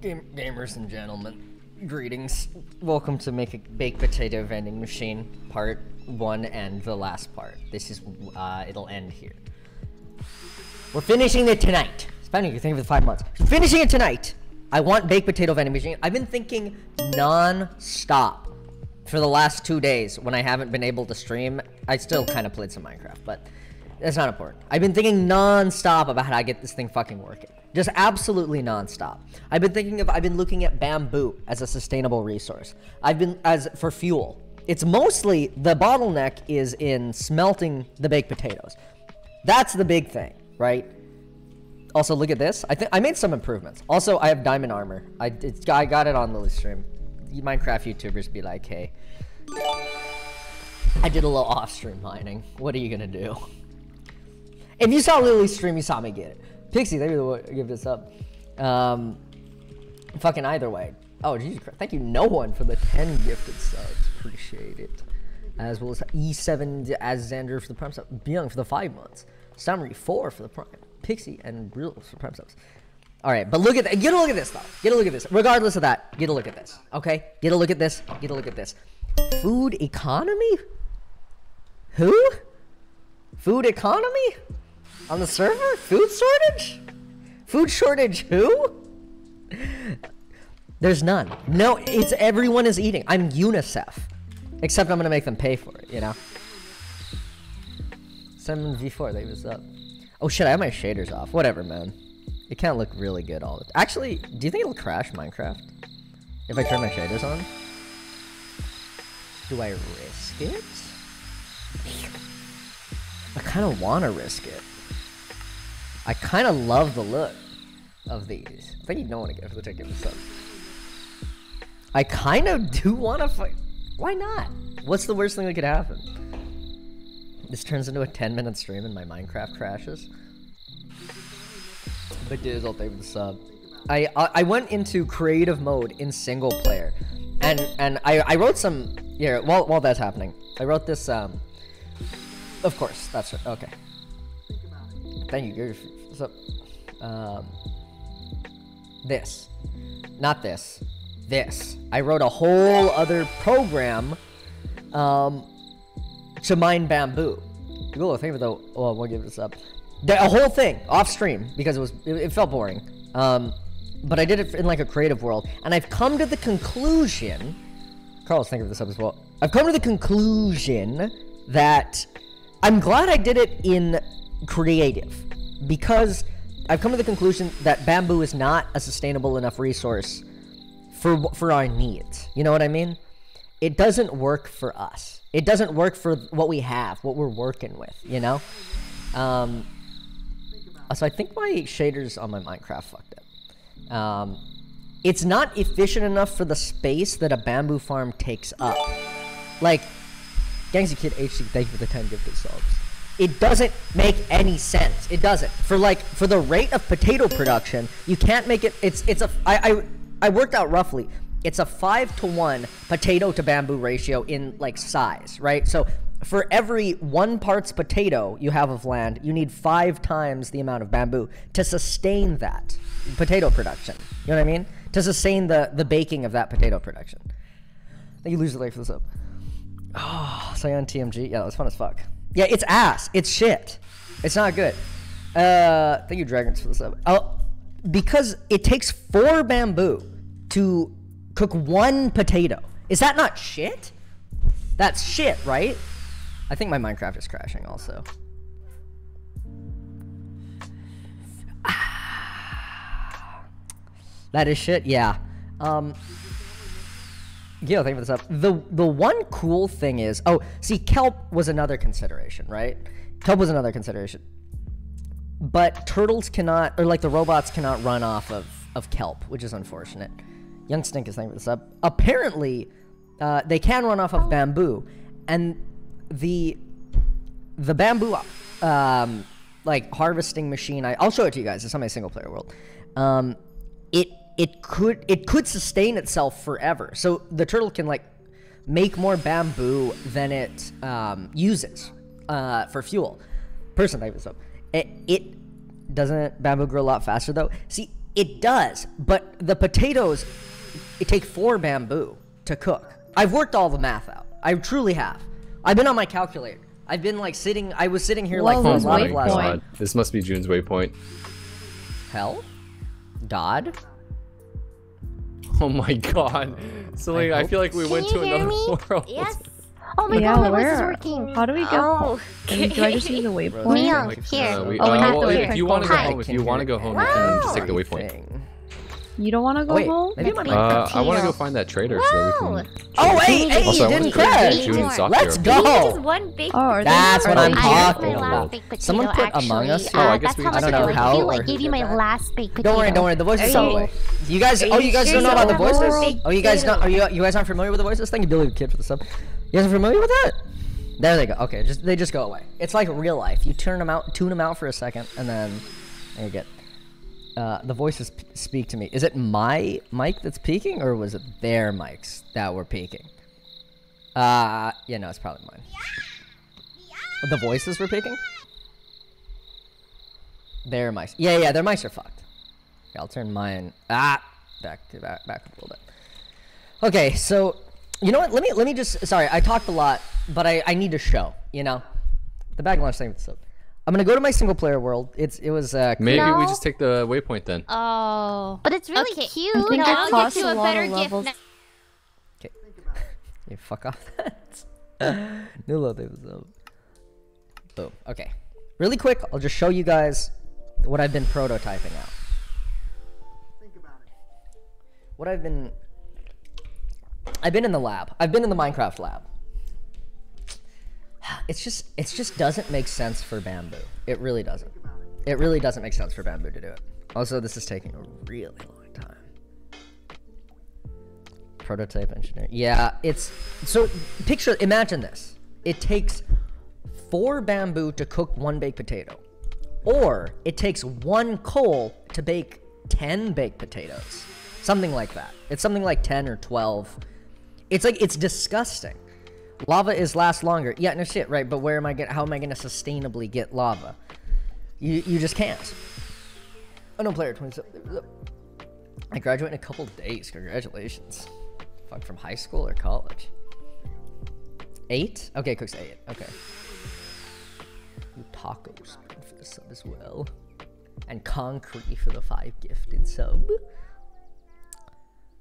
Gamers and gentlemen, greetings. Welcome to Make a Baked Potato Vending Machine, part one and the last part. This is, it'll end here. We're finishing it tonight. It's funny, you think of it 5 months. We're finishing it tonight. I want Baked Potato Vending Machine. I've been thinking non-stop for the last 2 days when I haven't been able to stream. I still kind of played some Minecraft, but that's not important. I've been thinking non-stop about how to get this thing fucking working. Just absolutely nonstop. I've been looking at bamboo as a sustainable resource. For fuel. It's mostly, the bottleneck is in smelting the baked potatoes. That's the big thing, right? Also, look at this. I made some improvements. Also, I have diamond armor. I got it on Lily's stream. Minecraft YouTubers be like, hey, I did a little off-stream mining. What are you gonna do? If you saw Lily's stream, you saw me get it. Pixie, they really give this up. Fucking either way. Oh, Jesus Christ. Thank you, no one, for the 10 gifted subs. Appreciate it. As well as E7, as Xander for the prime sub. Byung for the 5 months. Summary 4 for the prime. Pixie and Real for prime subs. All right, but look at that. Get a look at this, though. Get a look at this. Regardless of that, get a look at this. Okay? Get a look at this. Get a look at this. Food economy? Who? Food economy? On the server? Food shortage? Food shortage who? There's none. No, it's everyone is eating. I'm UNICEF. Except I'm gonna make them pay for it, you know? 7v4, they was up. Oh shit, I have my shaders off. Whatever, man. It can't look really good all the time. Actually, do you think it'll crash Minecraft? If I turn my shaders on? Do I risk it? I kinda wanna risk it. I kind of love the look of these. I think you don't want to go for the ticket this up. I kind of do want to fight. Why not? What's the worst thing that could happen? This turns into a 10-minute stream and my Minecraft crashes. But dude, I'll take the sub. I went into creative mode in single player, and I wrote some. Yeah, while that's happening, I wrote this. Of course, that's right. Okay. Thank you. So, this, not this, this. I wrote a whole other program to mine bamboo. Cool. Thank you for the. Oh, we'll give this up. A whole thing off stream because it felt boring. But I did it in like a creative world, and I've come to the conclusion. Carl's thinking of this up as well. I've come to the conclusion that I'm glad I did it in creative, because I've come to the conclusion that bamboo is not a sustainable enough resource for our needs. You know what I mean? It doesn't work for us. It doesn't work for what we have, what we're working with, you know? So I think my shaders on my Minecraft fucked up. It's not efficient enough for the space that a bamboo farm takes up. Like, Gangsy Kid HD, thank you for the 10 gifted subs. It doesn't make any sense. It doesn't. For the rate of potato production, you can't make it. I worked out roughly. It's a 5-to-1 potato to bamboo ratio in like size, right? So for every 1 parts potato you have of land, you need 5 times the amount of bamboo to sustain that potato production. You know what I mean? To sustain the baking of that potato production. I think you lose the leg for this up. Oh, so on TMG. Yeah, that was fun as fuck. Yeah, it's ass. It's shit. It's not good. Thank you, Dragons, for this up. Because it takes 4 bamboo to cook 1 potato. Is that not shit? That's shit, right? I think my Minecraft is crashing also. Ah, that is shit? Yeah. Yeah, thank you for this up. The one cool thing is, oh, see, kelp was another consideration, right? Kelp was another consideration. But turtles cannot, or like the robots cannot run off of kelp, which is unfortunate. Young Stink is thanking for this up. Apparently, they can run off of bamboo, and the bamboo, like harvesting machine. I'll show it to you guys. It's on my single player world. It could sustain itself forever. So the turtle can like make more bamboo than it uses for fuel. It doesn't bamboo grow a lot faster though? See, It does, but the potatoes, it take 4 bamboo to cook. I've worked all the math out. I truly have. I've been on my calculator. I've been like sitting, I was sitting here like for a lot of last night. This must be June's waypoint. Hell? Dodd? Oh my god. So like, I feel like we went to another world. Yes. Oh my god, my voice is working. How do we go? Okay. Do I just need the waypoint? Neil, like, here. If you want to go home, you can just take the waypoint. You don't want to go home? I want to go find that traitor so that we can... Oh wait, hey, you didn't crash! Let's go! That's what I'm talking about. Someone put Among Us? Oh, I guess we... I don't know how or... I gave you my last baked potato. Don't worry, the voice is somewhere. You guys... Oh, you guys don't know about the voices? Oh, you guys not... You guys aren't familiar with the voices? Thank you, Billy the Kid, for the sub. You guys are familiar with that? There they go. Okay, just they just go away. It's like real life. You turn them out, tune them out for a second, and then you get the voices speak to me. Is it my mic that's peaking, or was it their mics that were peaking? Yeah, no, it's probably mine. The voices were peaking. Their mics. Yeah, yeah, their mics are fucked. Yeah, I'll turn mine back a little bit. Okay, so. You know what? Let me just. Sorry, I talked a lot, but I need to show. You know, the bag launch thing. So I'm gonna go to my single player world. It was. Maybe we just take the waypoint then. Oh, but it's really cute. I think I'll get you a better gift. Okay. You fuck off. That. New load episode. Boom. Okay. Really quick, I'll just show you guys what I've been prototyping out. Think about it. What I've been in the lab. I've been in the Minecraft lab. It just doesn't make sense for bamboo. It really doesn't. It really doesn't make sense for bamboo to do it. Also, this is taking a really long time. Prototype engineer. Yeah, it's... So, picture... Imagine this. It takes 4 bamboo to cook 1 baked potato. Or, it takes 1 coal to bake 10 baked potatoes. Something like that. It's something like 10 or 12... It's like, it's disgusting. Lava is last longer. Yeah, no shit, right? But where am I gonna, how am I gonna sustainably get lava? You just can't. Oh no, player 27. I graduate in a couple days, congratulations. Fuck, from high school or college? 8? Okay, Cook's 8, okay. Tacos for the sub as well. And Concrete for the 5 gifted sub.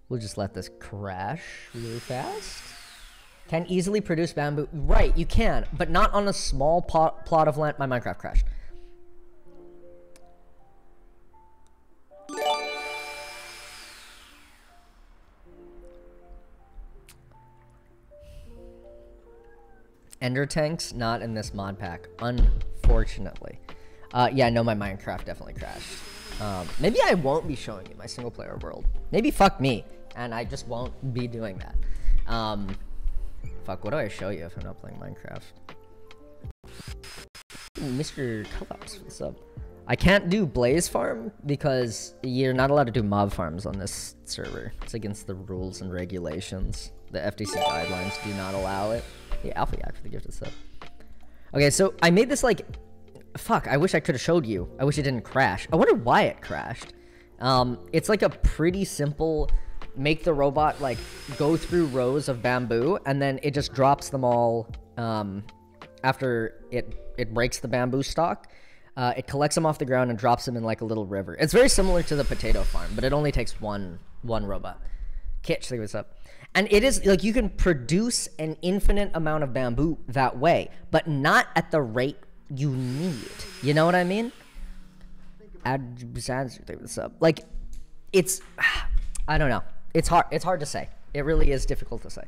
We'll just let this crash really fast. Can easily produce bamboo. Right, you can, but not on a small plot of land. My Minecraft crashed. Ender tanks, not in this mod pack, unfortunately. Yeah, no, my Minecraft definitely crashed. Maybe I won't be showing you my single player world. Maybe fuck me. And I just won't be doing that. Fuck, what do I show you if I'm not playing Minecraft? Ooh, Mr. Collapse, what's up? I can't do Blaze Farm because you're not allowed to do mob farms on this server. It's against the rules and regulations. The FTC guidelines do not allow it. Yeah, Alpha Yak for the gift of sub. Okay, so I made this like... Fuck, I wish I could have showed you. I wish it didn't crash. I wonder why it crashed. It's like a pretty simple... Make the robot like go through rows of bamboo and then it just drops them all after it breaks the bamboo stalk. It collects them off the ground and drops them in like a little river. It's very similar to the potato farm, but it only takes one robot. Kitch, what's up? And it is like you can produce an infinite amount of bamboo that way, but not at the rate you need. You know what I mean? What's up? Like it's... I don't know. It's hard to say. It really is difficult to say.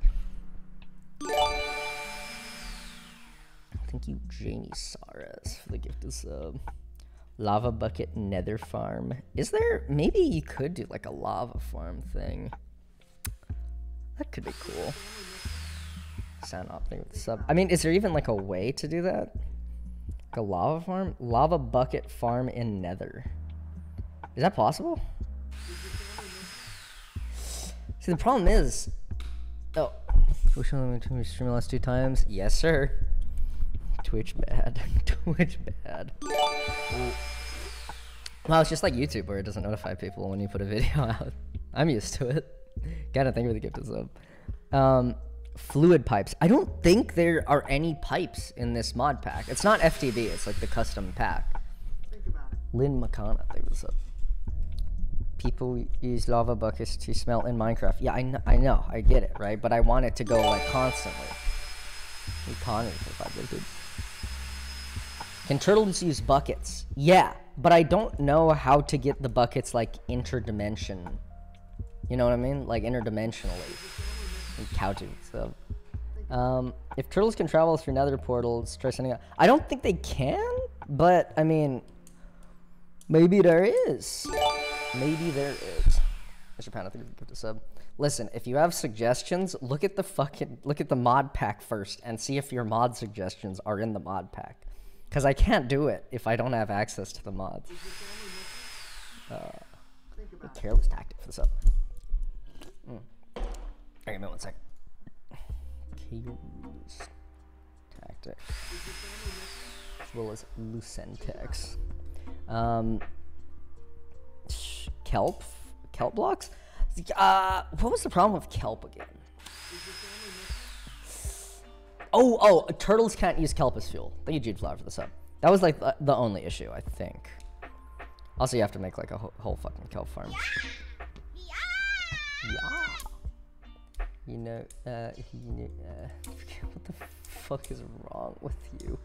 Thank you, Janie Saras, for the gift of sub. Lava bucket nether farm. Is there... Maybe you could do like a lava farm thing. That could be cool. Sound off thing with the sub. I mean, is there even like a way to do that? Like a lava farm? Lava bucket farm in nether. Is that possible? See, the problem is... Oh. Wish I only to stream the last 2 times. Yes, sir. Twitch bad. Twitch bad. Wow, it's just like YouTube where it doesn't notify people when you put a video out. I'm used to it. Gotta think of the gift of sub. Fluid pipes. I don't think there are any pipes in this mod pack. It's not FTB, it's like the custom pack. Think about it. Lynn McConnell, I think it was up. People use lava buckets to smelt in Minecraft. Yeah, I know, I get it, right? But I want it to go like constantly. Economy for 5 days, dude. Can turtles use buckets? Yeah, but I don't know how to get the buckets like interdimension. You know what I mean? Like interdimensionally. Couching stuff. If turtles can travel through nether portals, try sending out. I don't think they can, but I mean, maybe there is. Maybe there is. Mr. Pound, I think we can put a sub. Listen, if you have suggestions, look at the mod pack first and see if your mod suggestions are in the mod pack. Because I can't do it if I don't have access to the mods. A careless tactic for the sub. Okay, give me 1 second. Chaos tactic. As well as Lucentex. Kelp? Kelp blocks? What was the problem with kelp again? Oh, turtles can't use kelp as fuel. Thank you, Jude Flower, for the sub. That was like the only issue, I think. Also, you have to make like a whole fucking kelp farm. Yeah. What the fuck is wrong with you?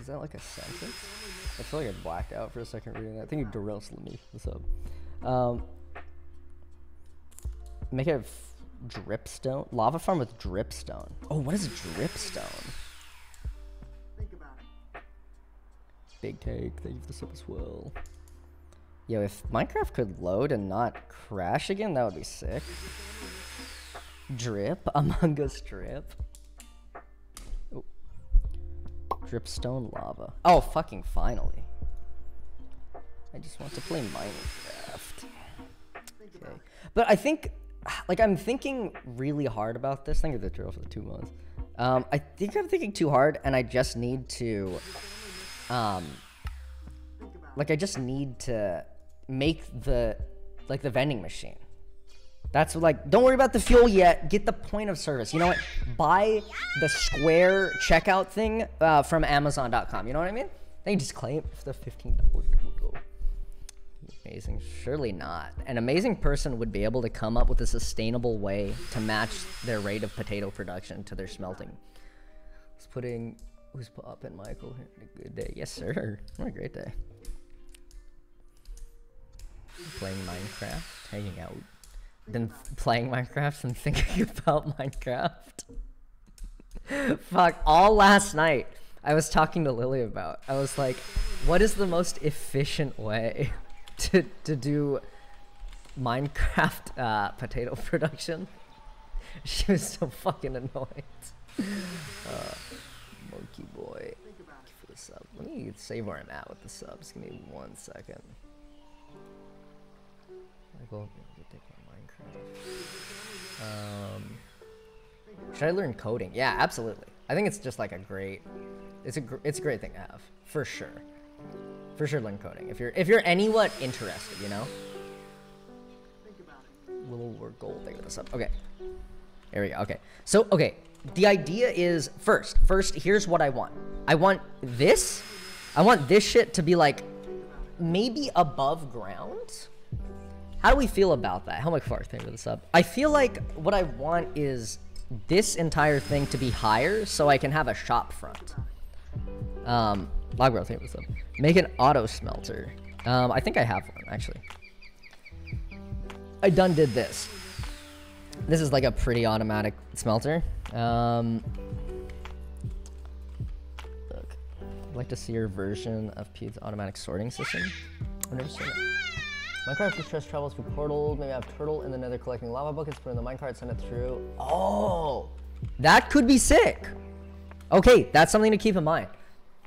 Is that like a sentence? I feel like I blacked out for a second reading that. I think you derailed me. What's up? Make it a dripstone? Lava farm with dripstone. Oh, what is dripstone? Think about it. Big take. Thank you for the sub as well. Yo, if Minecraft could load and not crash again, that would be sick. Drip, Among Us drip. Oh. Dripstone lava. Oh, fucking finally. I just want to play Minecraft. Okay. But I think, like, I'm thinking really hard about this. Think of the drill for the 2 months. I think I'm thinking too hard, and I just need to, like, I just need to make the, like, the vending machine. That's what, like, don't worry about the fuel yet. Get the point of service. You know what? Buy the square checkout thing from Amazon.com. You know what I mean? They just claim for the $15. Amazing. Surely not. An amazing person would be able to come up with a sustainable way to match their rate of potato production to their smelting. It's putting, who's up and Michael here? A good day. Yes, sir. What a great day. Playing Minecraft, hanging out, then playing Minecraft and thinking about Minecraft. Fuck, all last night I was talking to Lily about, I was like, what is the most efficient way to do Minecraft potato production? She was so fucking annoyed. Monkey boy, thank you for the sub. Let me save where I'm at with the subs, give me 1 second. Should I learn coding? Yeah, absolutely. I think it's just like a great, it's a great thing to have for sure. For sure, learn coding if you're anywhat interested, you know. Think about it. Little or gold thing with this up. Okay, there we go. Okay, so okay, the idea is first. Here's what I want. I want this shit to be like maybe above ground. How do we feel about that? How much far thing with this up? I feel like what I want is this entire thing to be higher so I can have a shop front. Log growth thing with this up. Make an auto smelter. I think I have one actually. I done did this. This is like a pretty automatic smelter. Look, I'd like to see your version of Pete's automatic sorting system. I've never seen it. Minecraft distress travels through portals. Maybe I have turtle in the nether collecting lava buckets, put in the minecart, send it through. Oh, that could be sick. Okay, that's something to keep in mind.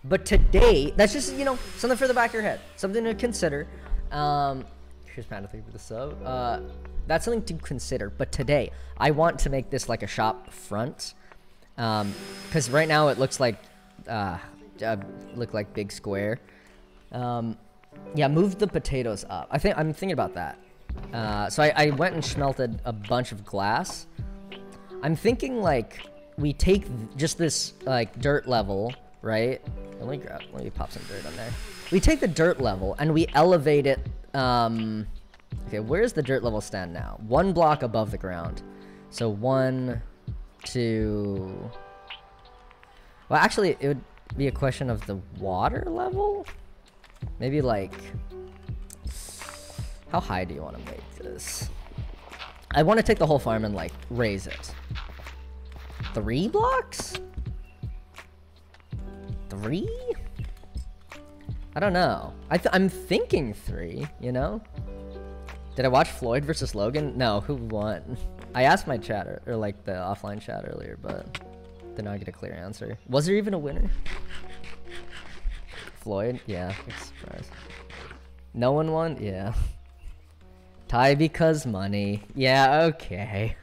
But today, that's just, you know, something for the back of your head, something to consider. Here's Panda, thank you for the sub. That's something to consider. But today, I want to make this like a shop front, because right now it looks like look like big square. Yeah, move the potatoes up. I'm thinking about that. So I went and smelted a bunch of glass. I'm thinking like we take just this like dirt level, right? Let me pop some dirt on there. We take the dirt level and we elevate it. Okay, where's the dirt level stand now? One block above the ground. So 1, 2. Well, actually, it would be a question of the water level. Maybe like, how high do you want to make this? I want to take the whole farm and like raise it. 3 blocks? 3? I don't know. I'm thinking 3, you know? Did I watch Floyd versus Logan? No, who won? I asked my chat, or like the offline chat earlier, but did not get a clear answer. Was there even a winner? Floyd? Yeah, I'm surprised. No one won? Yeah. Tie because money. Yeah, okay.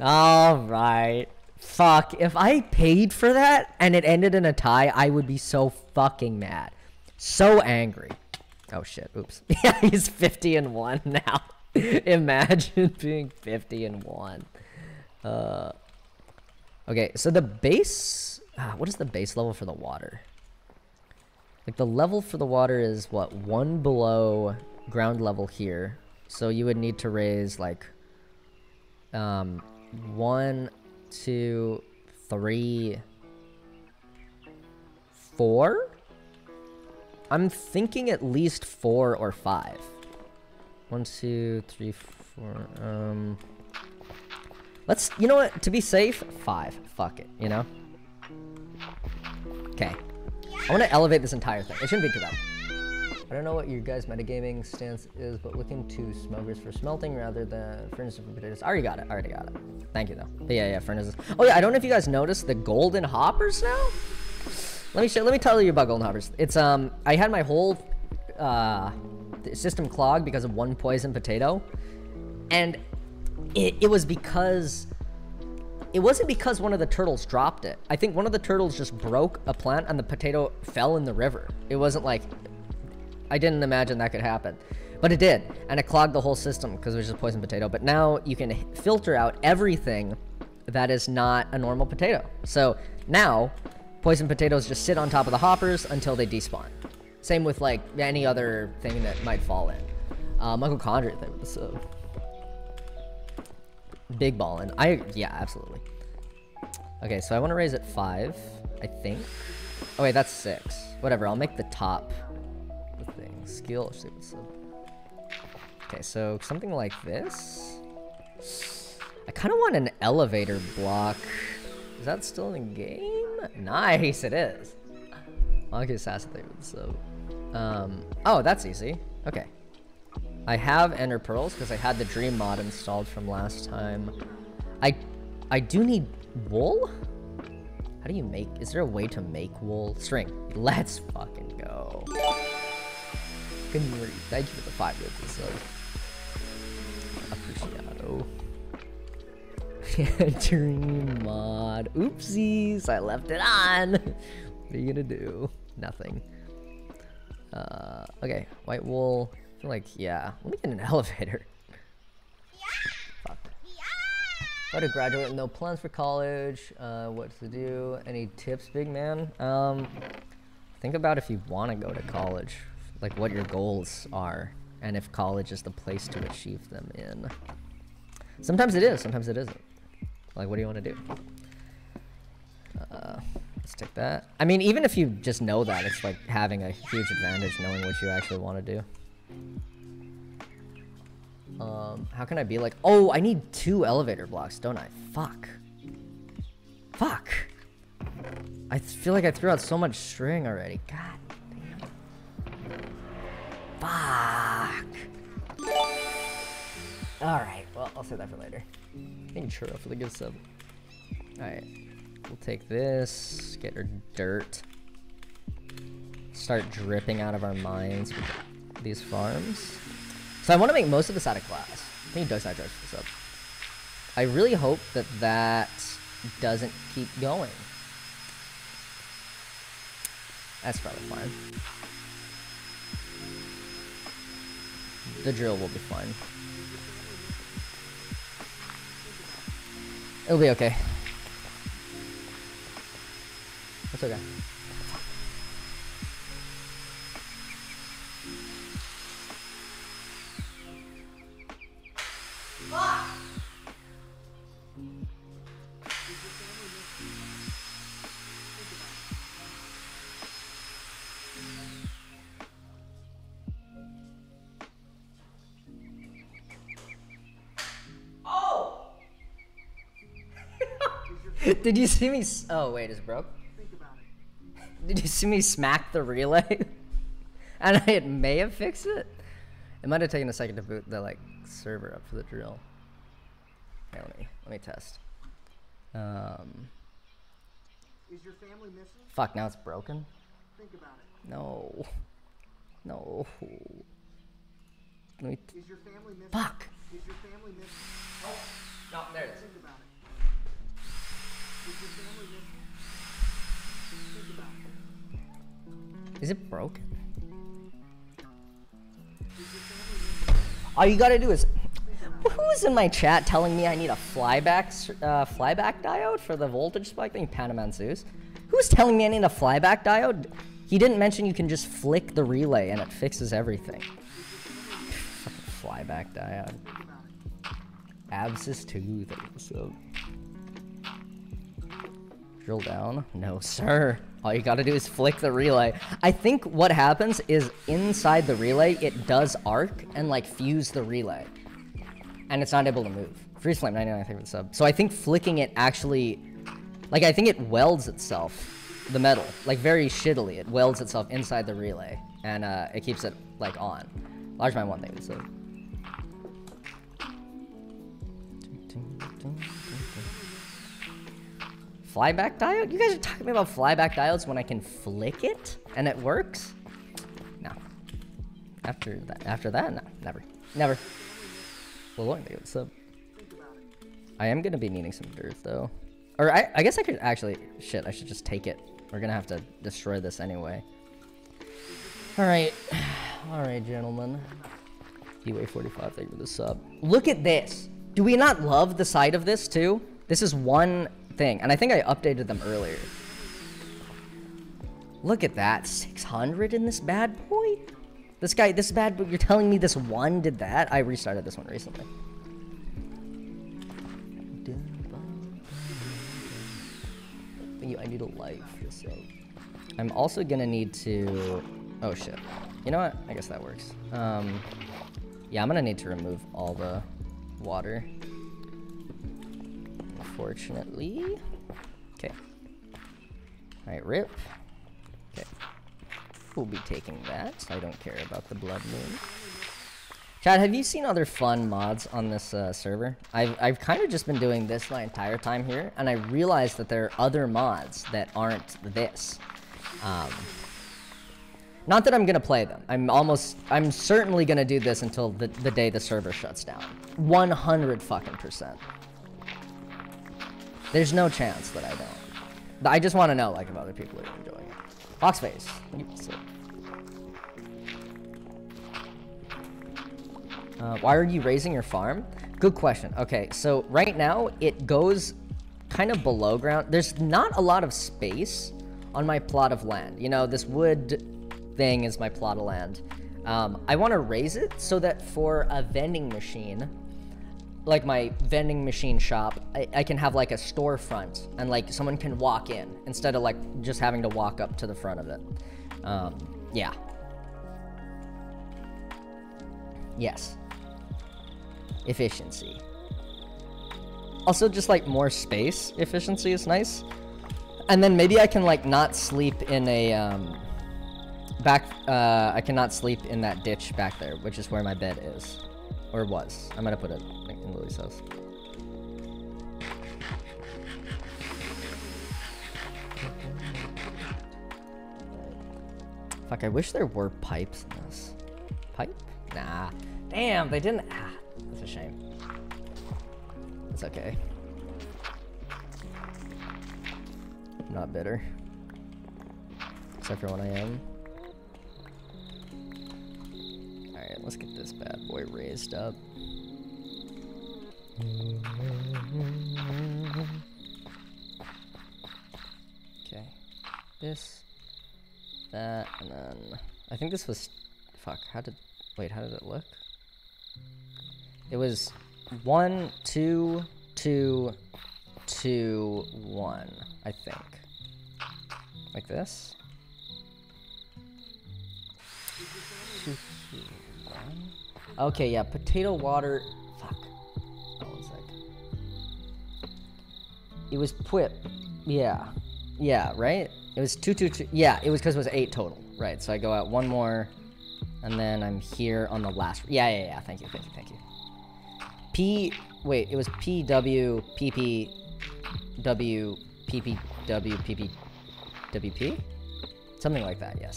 Alright. Fuck, if I paid for that and it ended in a tie, I would be so fucking mad. So angry. Oh shit, oops. Yeah, he's 50-1 now. Imagine being 50-1. Okay, so the base... what is the base level for the water? Like, the level for the water is, what, 1 below ground level here. So you would need to raise, like, 1, 2, 3, 4? I'm thinking at least 4 or 5. 1, 2, 3, 4. Let's, you know what? To be safe, 5. Fuck it, you know? Okay. I want to elevate this entire thing. It shouldn't be too bad. I don't know what your guys' metagaming stance is, but looking to smelters for smelting rather than furnaces for potatoes. I already got it. I already got it. Thank you, though. But yeah, furnaces. Oh, yeah, I don't know if you guys noticed the golden hoppers now? Let me tell you about golden hoppers. It's, I had my whole, system clogged because of 1 poison potato. And it was because... It wasn't because one of the turtles dropped it. I think one of the turtles just broke a plant and the potato fell in the river. It wasn't like... I didn't imagine that could happen. But it did. And it clogged the whole system because it was just a poison potato. But now you can filter out everything that is not a normal potato. So now... Poison potatoes just sit on top of the hoppers until they despawn. Same with, like, any other thing that might fall in. Michael Condrey thing with the sub. Big ballin'. Yeah, absolutely. Okay, so I want to raise it 5, I think. Oh, wait, that's 6. Whatever, I'll make the top the thing. Skill, see what's up. Okay, so something like this. I kind of want an elevator block. Is that still in game? Nice, it is. I'll get sassy there, so... oh, that's easy. Okay. I have Ender Pearls, because I had the Dream mod installed from last time. I do need wool? How do you make... Is there a way to make wool? String. Let's fucking go. Thank you for the 5 bits. Appreciado. Dream mod. Oopsies, I left it on. What are you gonna do? Nothing. Okay, white wool. I feel like, yeah. Let me get an elevator. Fuck. How to graduate with no plans for college. What to do? Any tips, big man? Think about if you want to go to college, like what your goals are, and if college is the place to achieve them in. Sometimes it is, sometimes it isn't. Like, what do you want to do? Let's take that. I mean, even if you just know that, it's like having a huge advantage knowing what you actually want to do. How can I be like, oh, I need 2 elevator blocks, don't I? Fuck. Fuck. I feel like I threw out so much string already. God damn. Fuck. Alright, well, I'll save that for later. Thank you, Churro, for the good sub. Alright, we'll take this, get our dirt. Start dripping out of our mines with these farms. So I want to make most of this out of glass. I think Doyside charge for the sub. I really hope that that doesn't keep going. That's probably fine. The drill will be fine. It'll be okay. That's okay. Did you see me? Oh wait, it's broke. Think about it. Did you see me smack the relay? And it may have fixed it. It might have taken a second to boot the server up for the drill. Okay, let me test. Is your family missing? Fuck, now it's broken. Think about it. No. No. Let me. Is your family missing? Fuck. Is your family missing? Oh, no, there it is. Think about it. Is it broken? All you gotta do is... Who was in my chat telling me I need a flyback diode for the voltage spike thing? Panaman Zeus. Who's telling me I need a flyback diode? He didn't mention you can just flick the relay and it fixes everything. Fucking flyback diode. Abscess 2, that was so... Drill down? No, sir. All you gotta do is flick the relay. I think what happens is inside the relay, it does arc and fuse the relay. And it's not able to move. Freezeflame 99, I think, for the sub. So I think flicking it actually... I think it welds itself, the metal. Very shittily, it welds itself inside the relay. And, it keeps it, on. Largemouth one thing, so... Flyback diode? You guys are talking about flyback diodes when I can flick it and it works? No. After that, no, never. Never. Well, what's up? I am gonna be needing some dirt though. Or I guess I could actually shit, I should just take it. We're gonna have to destroy this anyway. Alright. Alright, gentlemen. DWay45, thank you for the sub. Look at this! Do we not love the side of this too? This is one thing. And I think I updated them earlier. Look at that, 600 in this bad boy. This bad boy. You're telling me this one did that? I restarted this one recently. I need a life. So I'm also gonna need to. Oh shit. You know what? I guess that works. Yeah, I'm gonna need to remove all the water. Unfortunately. Okay. Alright, rip. Okay. We'll be taking that. I don't care about the blood moon. Chad, have you seen other fun mods on this server? I've kind of just been doing this my entire time here, and I realized that there are other mods that aren't this. Not that I'm gonna play them. I'm certainly gonna do this until the day the server shuts down. 100 fucking %. There's no chance that I don't. I just want to know, if other people are enjoying it. Foxface. Why are you raising your farm? Good question. Okay, so right now, it goes kind of below ground. There's not a lot of space on my plot of land. You know, this wood thing is my plot of land. I want to raise it so that for a vending machine... my vending machine shop, I can have a storefront and someone can walk in instead of just having to walk up to the front of it. Yeah. Yes. Efficiency. Also just more space efficiency is nice. And then maybe I can not sleep in a, I cannot sleep in that ditch back there, which is where my bed is. Or was. I'm gonna put it in Lily's house. Fuck, I wish there were pipes in this. Pipe? Nah. Damn, they didn't. Ah, that's a shame. It's okay. I'm not bitter. everyone I am. Alright, let's get this bad boy raised up. Okay. This. That. And then... I think this was... Fuck, how did... Wait, how did it look? It was... 1, 2, 2, 1, I think. Like this? 2, 2, 1. Okay, yeah, potato water... Fuck. Hold on a sec. It was Pwip. Yeah. Yeah, right? It was 2, 2, 2... Yeah, it was because it was 8 total. Right, so I go out one more, and then I'm here on the last... Yeah, thank you, thank you, thank you. P... Wait, it was PW, PP, W, PP, W, PP, WP? Something like that, yes.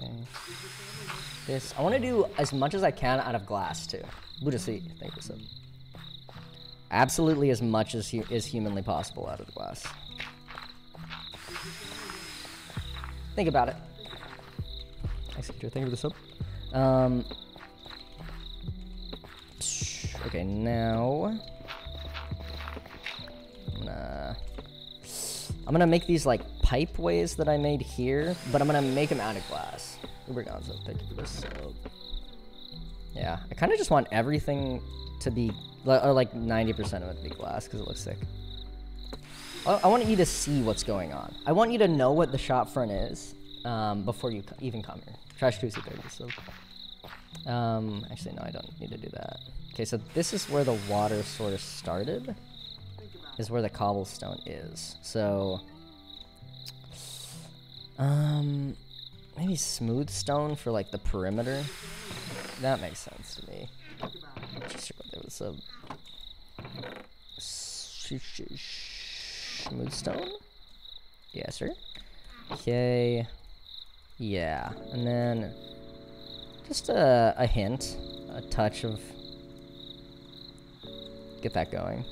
Okay. This... I want to do as much as I can out of glass, too. Buddha see. Thank you, sir. Absolutely as much as is humanly possible out of the glass. Think about it. Executor, thank you for the sub. Okay, now I'm gonna make these like pipeways that I made here, but I'm gonna make them out of glass. Ubergonzo, thank you for the sub. Yeah, I kind of just want everything to be, or like 90% of it to be glass, because it looks sick. I want you to see what's going on. I want you to know what the shop front is before you even come here. Trash 2C30, so... actually, no, I don't need to do that. Okay, so this is where the water sort of started, is where the cobblestone is. So... maybe smooth stone for, like, the perimeter? That makes sense to me. So, smooth stone? Yeah, sir. Okay. Yeah. And then just a hint, a touch of... Get that going.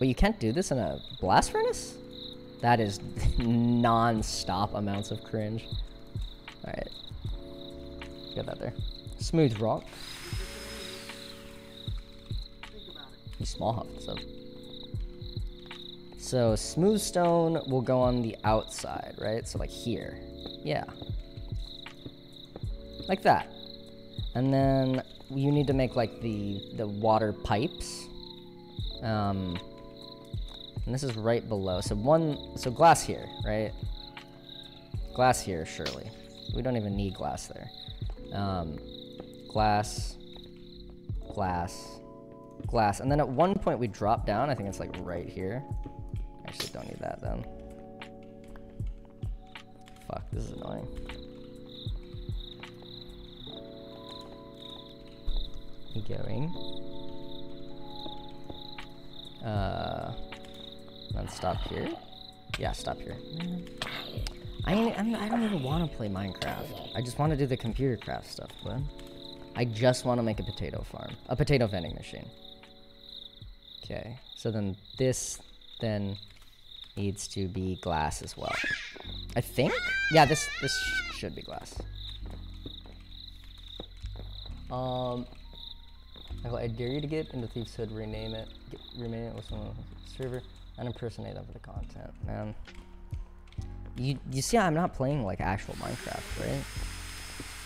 Wait, you can't do this in a blast furnace? That is non-stop amounts of cringe. Alright. Got that there. Smooth rock. Small huff, so smooth stone will go on the outside, right? So like here, yeah, like that. And then you need to make like the water pipes, and this is right below. So so glass here, right? Glass here, surely. We don't even need glass there. Glass, and then at one point we drop down. I think it's like right here. Actually, don't need that then. Fuck, this is annoying. Keep going. Then stop here. Yeah, stop here. I don't even want to play Minecraft. I just want to do the computer craft stuff, but I just want to make a potato farm, a potato vending machine. Okay, so then this then needs to be glass as well. I think? Yeah, this should be glass. I dare you to get into Thieves Hood, rename it, rename it with someone on the server, and impersonate them for the content, man. You see, I'm not playing like actual Minecraft, right?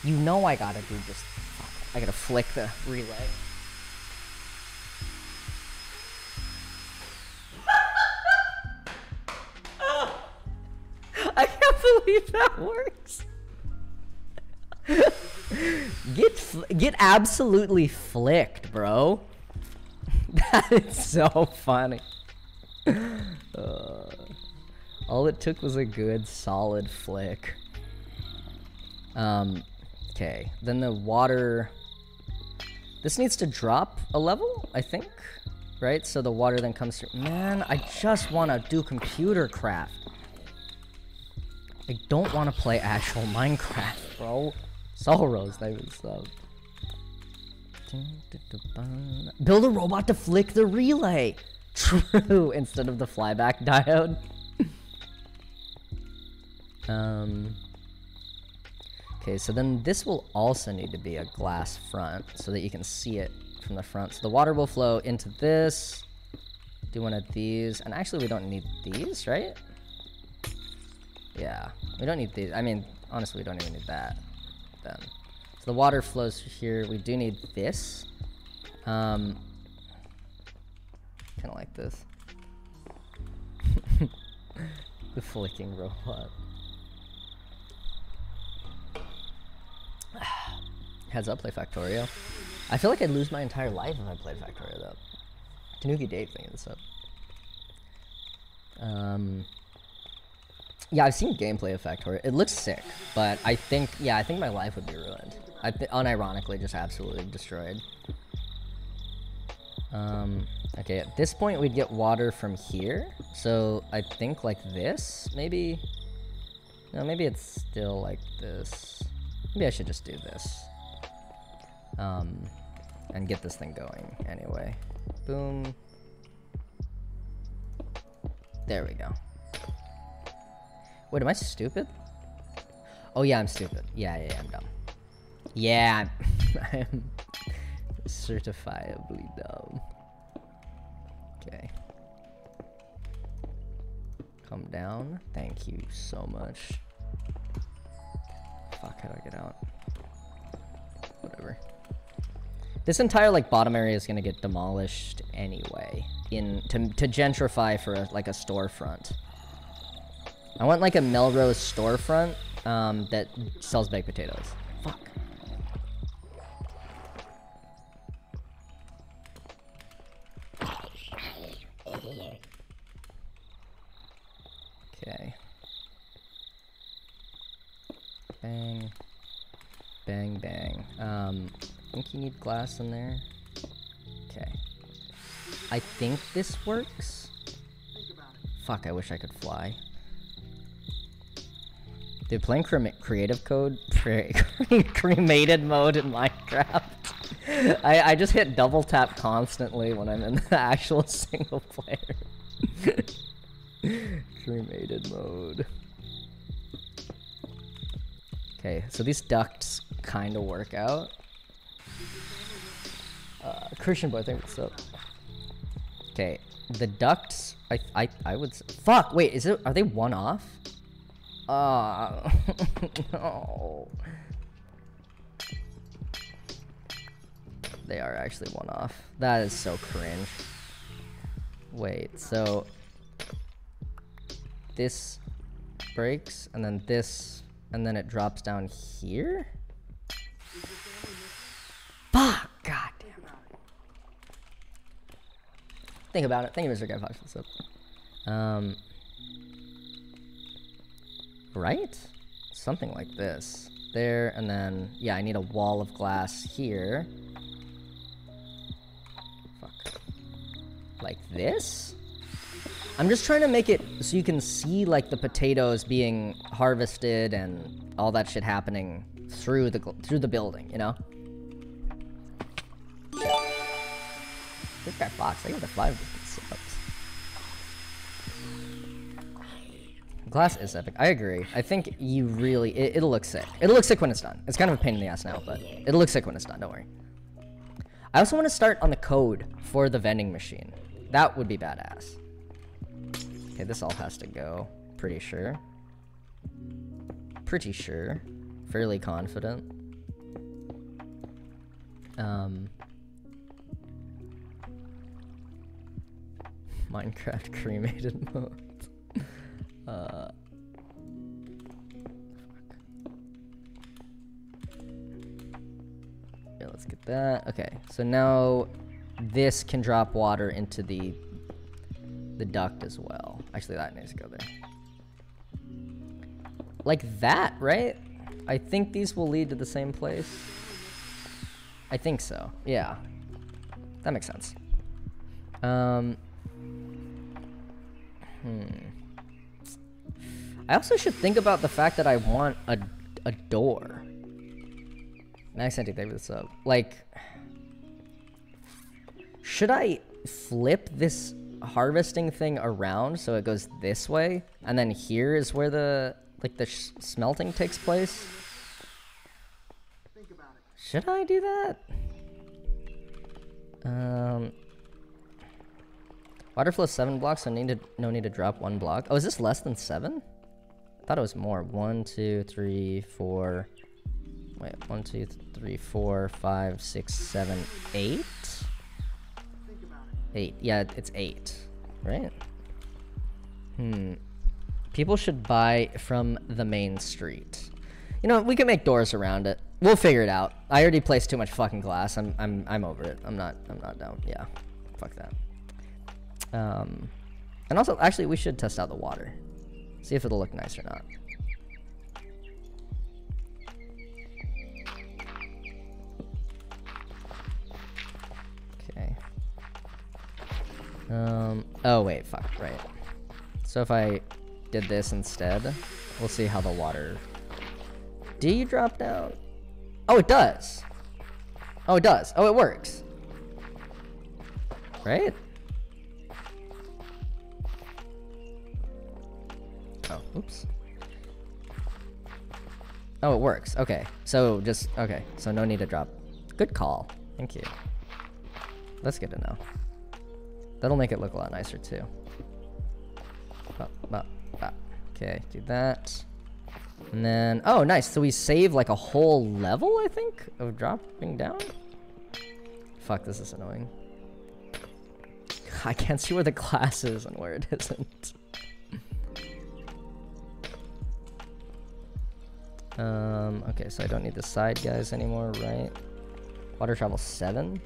You know I gotta do just, fuck, I gotta flick the relay. I can't believe that works. Get absolutely flicked, bro. That is so funny. All it took was a good solid flick. Okay. Then the water. This needs to drop a level, I think, right? So the water then comes through. Man, I just want to do computer craft. I don't want to play actual Minecraft, bro. Sorrows, they would sub. Build a robot to flick the relay. True, instead of the flyback diode. Okay, so then this will also need to be a glass front so that you can see it from the front. So the water will flow into this. Do one of these. And actually, we don't need these, right? Yeah, we don't need these. I mean, honestly, we don't even need that then. So the water flows here. We do need this. Kind of like this. The flicking robot. Heads up, play Factorio. I feel like I'd lose my entire life if I played Factorio, though. Tanuki Dave thing is up. Yeah, I've seen gameplay of Factorio. It looks sick, but I think, yeah, I think my life would be ruined. I'd be unironically just absolutely destroyed. Okay, at this point, we'd get water from here. So I think like this, maybe. No, maybe it's still like this. Maybe I should just do this. And get this thing going anyway. Boom. There we go. Wait, am I stupid? Oh yeah, I'm stupid. Yeah, I'm dumb. Yeah, I'm certifiably dumb. Okay. Come down. Thank you so much. Fuck, how do I get out? Whatever. This entire, like, bottom area is gonna get demolished anyway. To gentrify for, a storefront. I want, like, a Melrose storefront, that sells baked potatoes. Fuck. Okay. Bang. Bang, bang. I think you need glass in there. Okay. I think this works. Think about it. Fuck, I wish I could fly. Dude, playing creative code cremated mode in Minecraft. I just hit double tap constantly when I'm in the actual single player. Cremated mode. Okay, so these ducts kind of work out. Christian boy, I think it's up. Okay, the ducts. I would. Fuck. Wait, is it? Are they one off? No. They are actually one off. That is so cringe. Wait. So this breaks, and then this, and then it drops down here. Fuck. God damn it. Think about it. Thank you, Mr. Guy Fox. What's up? Right? Something like this. There, and then, yeah, I need a wall of glass here. Fuck. Like this? I'm just trying to make it so you can see, like, the potatoes being harvested and all that shit happening through the building, you know? This guy Fox, I got the fly with it. Glass is epic. I agree. I think you really it'll look sick. It'll look sick when it's done. It's kind of a pain in the ass now, but it'll look sick when it's done, don't worry. I also want to start on the code for the vending machine. That would be badass. Okay, this all has to go. Pretty sure. Pretty sure. Fairly confident. Minecraft cremated mode. Fuck. Yeah, let's get that. Okay, so now this can drop water into the duct as well. Actually, that needs to go there. Like that, right? I think these will lead to the same place. I think so. Yeah, that makes sense. I also should think about the fact that I want a door. Max Antique, thank you for this sub. Like, should I flip this harvesting thing around, so it goes this way, and then here is where the smelting takes place. Think about it. Should I do that? Water flows 7 blocks, so no need to drop 1 block. Oh, is this less than 7? I thought it was more. 1, 2, 3, 4. Wait, 1, 2, 3, 4, 5, 6, 7, 8. 8. Yeah, it's 8, right? Hmm. People should buy from the main street. You know, we can make doors around it. We'll figure it out. I already placed too much fucking glass. I'm over it. I'm not down. Yeah, fuck that. And also, actually, we should test out the water. See if it'll look nice or not. Okay. Oh wait, fuck, right. So if I did this instead, we'll see how the water... Do you drop out? Oh, it does. Oh, it does. Oh, it works. Right? Oh, oops. Oh, it works. Okay. So just, okay. So no need to drop. Good call. Thank you. That's good to know. That'll make it look a lot nicer too. Okay, do that. And then, oh, nice. So we save like a whole level, I think, of dropping down. Fuck, this is annoying. I can't see where the glass is and where it isn't. Okay, so I don't need the side guys anymore, right? Water travel 7.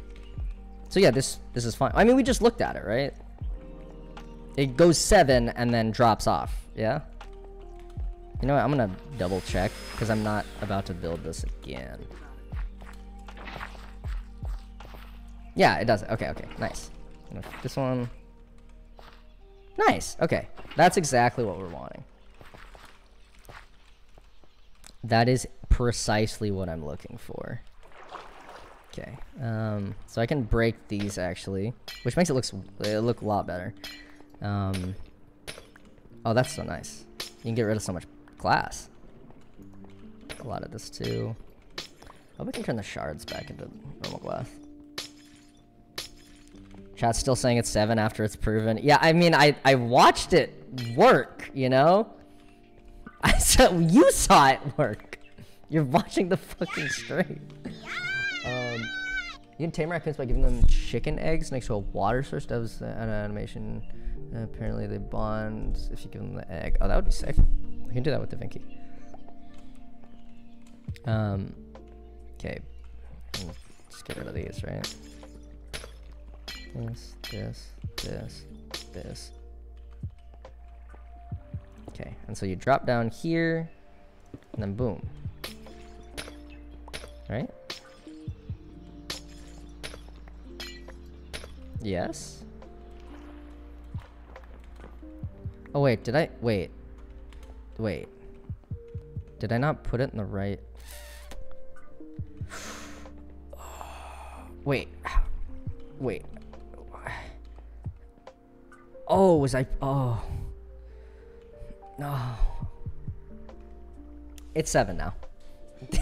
So yeah, this is fine. I mean, we just looked at it, right? It goes 7 and then drops off, yeah? You know what, I'm gonna double check, because I'm not about to build this again. Yeah, it does. Okay, okay, nice. This one. Nice, okay. That's exactly what we're wanting. That is precisely what I'm looking for. Okay, so I can break these actually, which makes it look a lot better. Oh, that's so nice. You can get rid of so much glass. A lot of this too. Oh, we can turn the shards back into normal glass. Chat's still saying it's 7 after it's proven. Yeah, I mean, I watched it work, you know? You saw it work. You're watching the fucking stream. You can tame raccoons by giving them chicken eggs next to a water source. That was an animation. Apparently they bond if you give them the egg. Oh, that would be sick. We can do that with the Vinky. Okay. Just get rid of these, right? This, this, this, this. Okay, and so you drop down here, and then boom. Right? Yes? Oh wait, did I, wait, wait, did I not put it in the right? Wait, wait, oh, was I, oh, no, it's 7 now.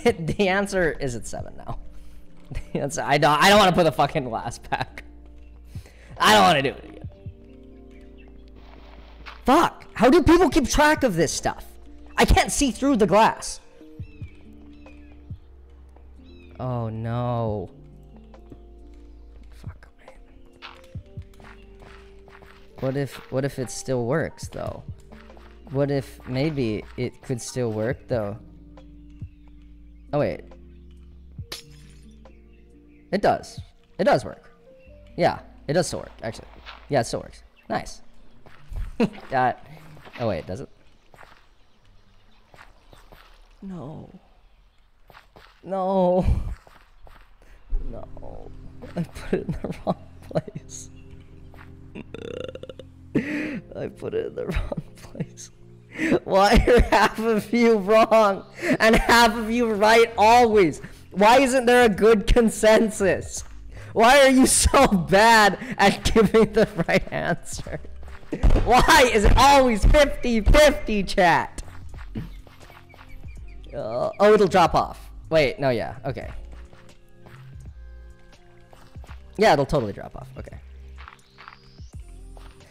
The answer is it's 7 now. The answer, I don't want to put the fucking last pack. I don't want to do it again. Fuck! How do people keep track of this stuff? I can't see through the glass. Oh no. Fuck, man. What if it still works though? What if maybe it could still work though? Oh wait. It does. It does work. Yeah, it does still work, actually. Yeah, it still works. Nice. That. Oh wait, does it? No. No. No. I put it in the wrong place. I put it in the wrong place. Why are half of you wrong and half of you right always? Why isn't there a good consensus? Why are you so bad at giving the right answer? Why is it always 50-50, chat? Oh, it'll drop off. Wait, no, yeah, okay. Yeah, it'll totally drop off, okay.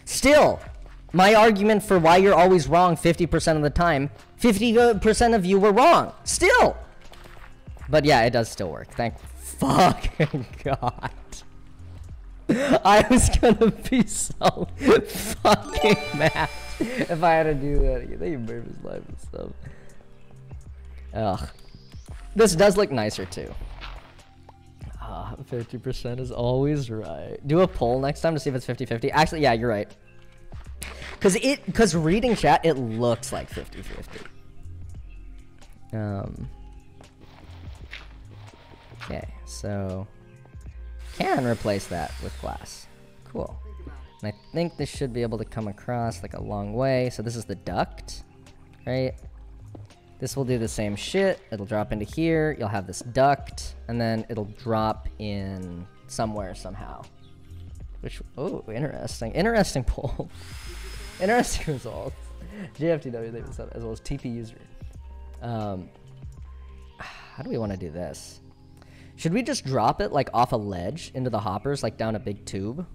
Still, my argument for why you're always wrong 50% of the time, 50% of you were wrong, still. But yeah, it does still work. Thank fucking God. I was gonna be so fucking mad if I had to do that again. They made his life and stuff. Ugh. This does look nicer too. 50% is always right. Do a poll next time to see if it's 50-50. Actually, yeah, you're right. Cause reading chat, it looks like 50-50. Okay, so can replace that with glass. Cool. And I think this should be able to come across like a long way. So this is the duct, right? This will do the same shit. It'll drop into here. You'll have this duct, and then it'll drop in somewhere somehow. Which, oh, interesting. Interesting poll. Interesting results. GFTW, they said, as well as TP user. How do we want to do this? Should we just drop it, like, off a ledge into the hoppers, like, down a big tube?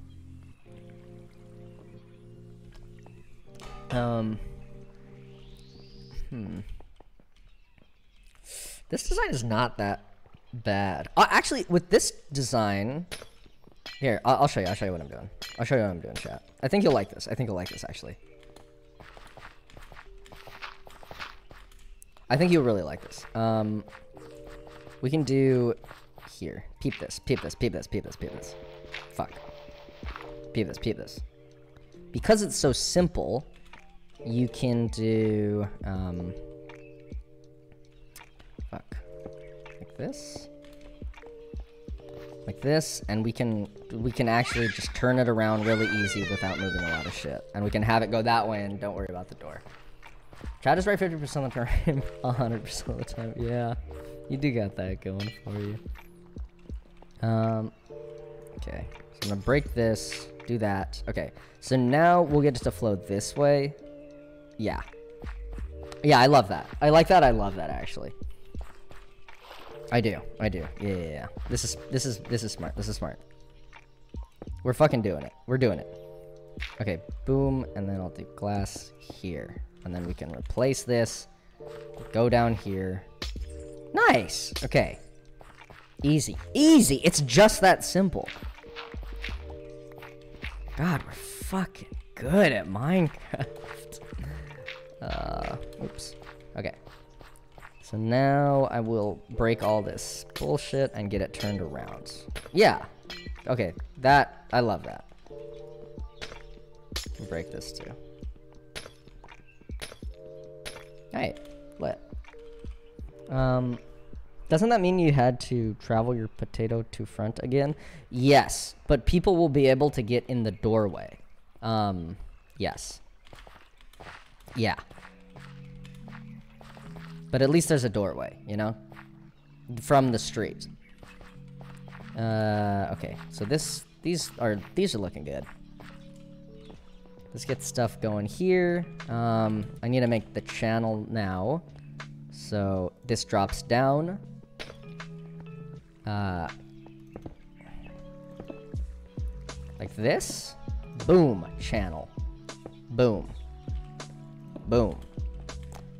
This design is not that bad. Actually, with this design... Here, I'll show you what I'm doing. I'll show you what I'm doing, chat. I think you'll like this. I think you'll like this, actually. I think you'll really like this. We can do... Here. Peep this, peep this, peep this, peep this, peep this. Fuck. Peep this, peep this. Because it's so simple, you can do, fuck. Like this, and we can actually just turn it around really easy without moving a lot of shit. And we can have it go that way and don't worry about the door. Chat is right 50% of the time, 100% of the time, yeah. You do got that going for you. Okay, so I'm gonna break this, do that. Okay, so now we'll get it to flow this way. Yeah. Yeah, I love that. I like that, I love that, actually. I do, I do. Yeah, yeah, yeah. This is smart, this is smart. We're fucking doing it, we're doing it. Okay, boom, and then I'll do glass here. And then we can replace this, go down here. Nice! Okay. Easy. Easy! It's just that simple. God, we're fucking good at Minecraft. Oops. Okay. So now I will break all this bullshit and get it turned around. Yeah. Okay. That, I love that. Break this too. Alright. Lit. Doesn't that mean you had to travel your potato to front again? Yes, but people will be able to get in the doorway. Yes. Yeah. But at least there's a doorway, you know? From the street. Okay, so these are looking good. Let's get stuff going here. I need to make the channel now. So this drops down. Like this. Boom. Channel. Boom. Boom.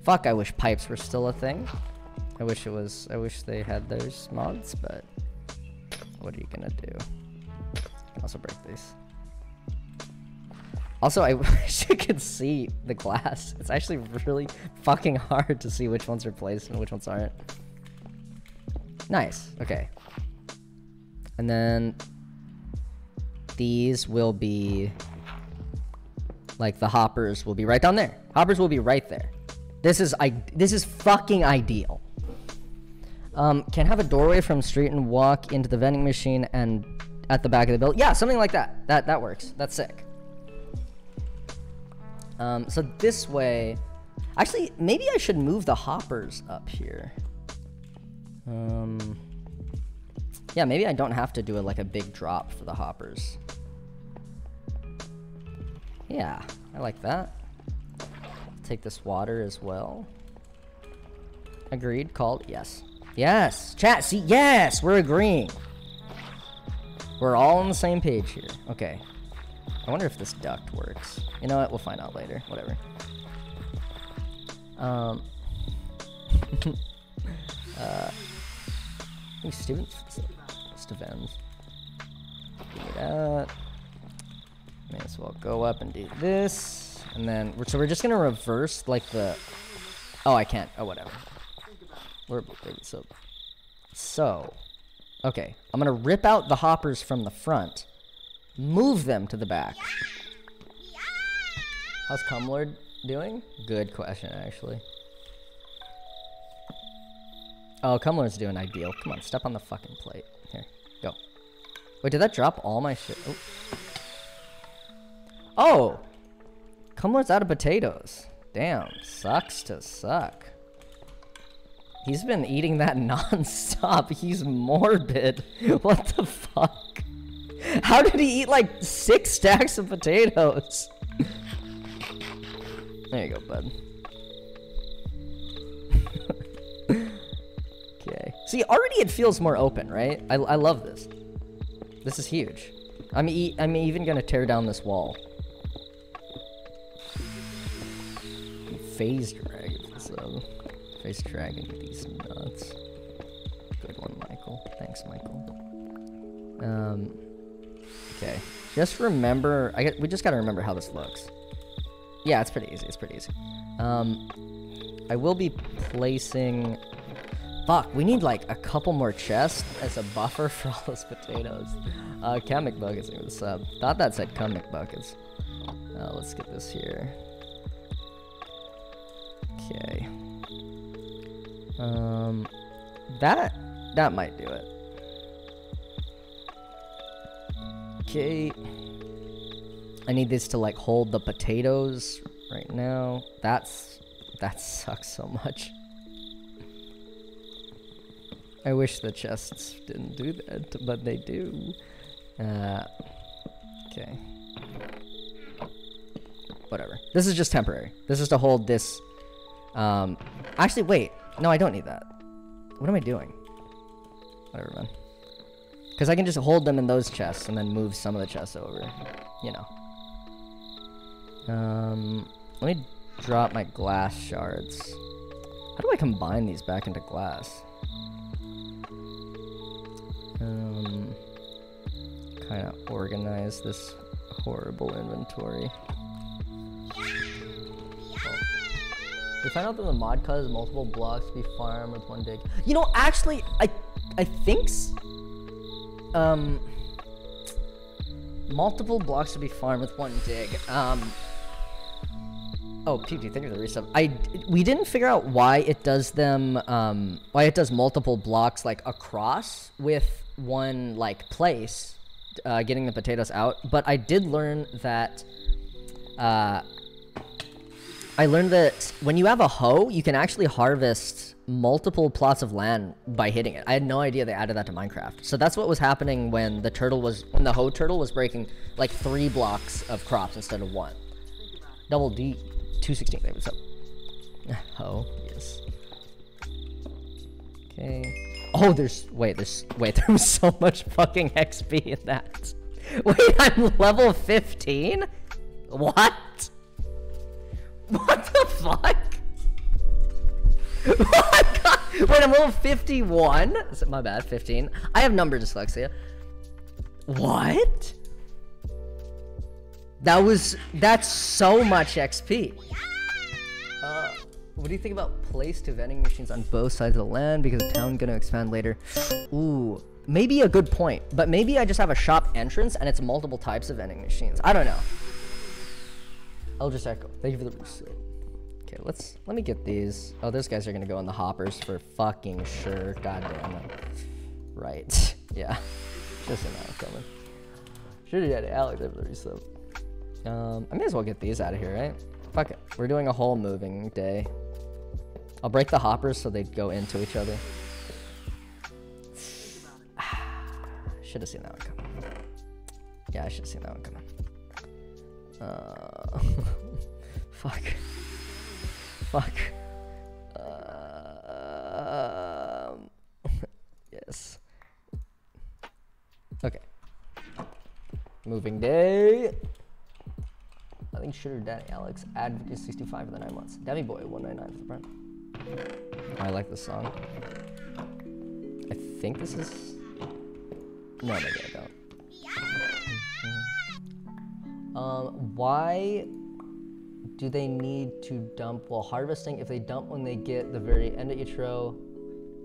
Fuck, I wish pipes were still a thing. I wish it was. I wish they had those mods, but what are you gonna do? I can also break these. Also, I wish you could see the glass. It's actually really fucking hard to see which ones are placed and which ones aren't. Nice. Okay. And then these will be like the hoppers will be right down there. Hoppers will be right there. This is fucking ideal. Can have a doorway from street and walk into the vending machine and at the back of the building. Yeah, something like that. That works. That's sick. So this way, actually, maybe I should move the hoppers up here. Yeah, maybe I don't have to do like a big drop for the hoppers. Yeah, I like that. Take this water as well. Agreed, called, yes. Yes, chat, see, yes, we're agreeing. We're all on the same page here. Okay. I wonder if this duct works. You know what, we'll find out later, whatever. These students, just events. Give me that. May as well go up and do this, and then so we're just gonna reverse like the. Oh, I can't. Oh, whatever. We're so. Okay, I'm gonna rip out the hoppers from the front, move them to the back. How's Cumlord doing? Good question, actually. Oh, Cumlord's doing ideal. Come on, step on the fucking plate. Here, go. Wait, did that drop all my shit? Oh. Oh! Cumlord's out of potatoes. Damn, sucks to suck. He's been eating that non-stop. He's morbid. What the fuck? How did he eat like 6 stacks of potatoes? There you go, bud. Okay. See, already it feels more open, right? I love this. This is huge. I'm even gonna tear down this wall. Phase dragon, so phase dragon with these nuts. Good one, Michael. Thanks, Michael. Okay. Just remember, we just gotta remember how this looks. Yeah, it's pretty easy. It's pretty easy. I will be placing. Fuck, we need like a couple more chests as a buffer for all those potatoes. Comic buckets with a sub. Thought that said comic buckets. Let's get this here. Okay. That might do it. Okay. I need this to like hold the potatoes right now. That sucks so much. I wish the chests didn't do that, but they do. Okay. Whatever. This is just temporary. This is to hold this. Actually, wait. No, I don't need that. What am I doing? Whatever, man. Because I can just hold them in those chests and then move some of the chests over. You know. Let me drop my glass shards. How do I combine these back into glass? Kind of organize this horrible inventory. Well, we found out that the mod causes multiple blocks to be farmed with one dig. You know, actually, I think multiple blocks to be farmed with one dig. Oh, PG, thank you for the resub. We didn't figure out why it does them, why it does multiple blocks, like, across with one, like, place, getting the potatoes out. But I did learn that, I learned that when you have a hoe, you can actually harvest multiple plots of land by hitting it. I had no idea they added that to Minecraft. So that's what was happening when the turtle was, when the hoe turtle was breaking, like, 3 blocks of crops instead of 1. Double D. 216, there was up. Oh, yes. Okay. Oh, there was so much fucking XP in that. Wait, I'm level 15? What? What the fuck? Oh my god! Wait, I'm level 51? Is it my bad, 15? I have number dyslexia. What? That's so much XP. What do you think about place to vending machines on both sides of the land because the town's gonna expand later? Ooh, maybe a good point, but maybe I just have a shop entrance and it's multiple types of vending machines. I don't know. I'll just echo. Thank you for the reset. Okay, let me get these. Oh, those guys are gonna go in the hoppers for fucking sure. God damn it. Right. Yeah. Just an hour coming. Should've had Alex for the reset. I may as well get these out of here, right? Fuck it. We're doing a whole moving day. I'll break the hoppers so they go into each other. Should have seen that one coming. Yeah, I should have seen that one coming. Fuck. Fuck. Yes. Okay. Moving day. I think Shooter Daddy Alex Advocate 65 for the 9 months. Demi Boy 199 for the prime. I like this song. I think this is. No, maybe I don't. Why do they need to dump while harvesting? If they dump when they get the very end of each row,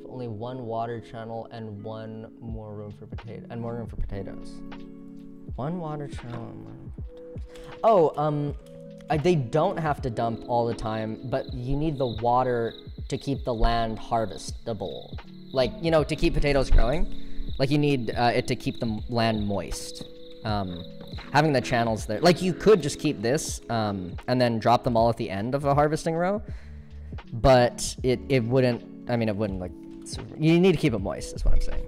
if only one water channel and one more room for potato and more room for potatoes. One water channel and one room for potatoes. Oh, they don't have to dump all the time, but you need the water to keep the land harvestable. Like, you know, to keep potatoes growing. Like, you need it to keep the land moist. Having the channels there. Like, you could just keep this and then drop them all at the end of a harvesting row. But it wouldn't... I mean, it wouldn't, like... You need to keep it moist, is what I'm saying.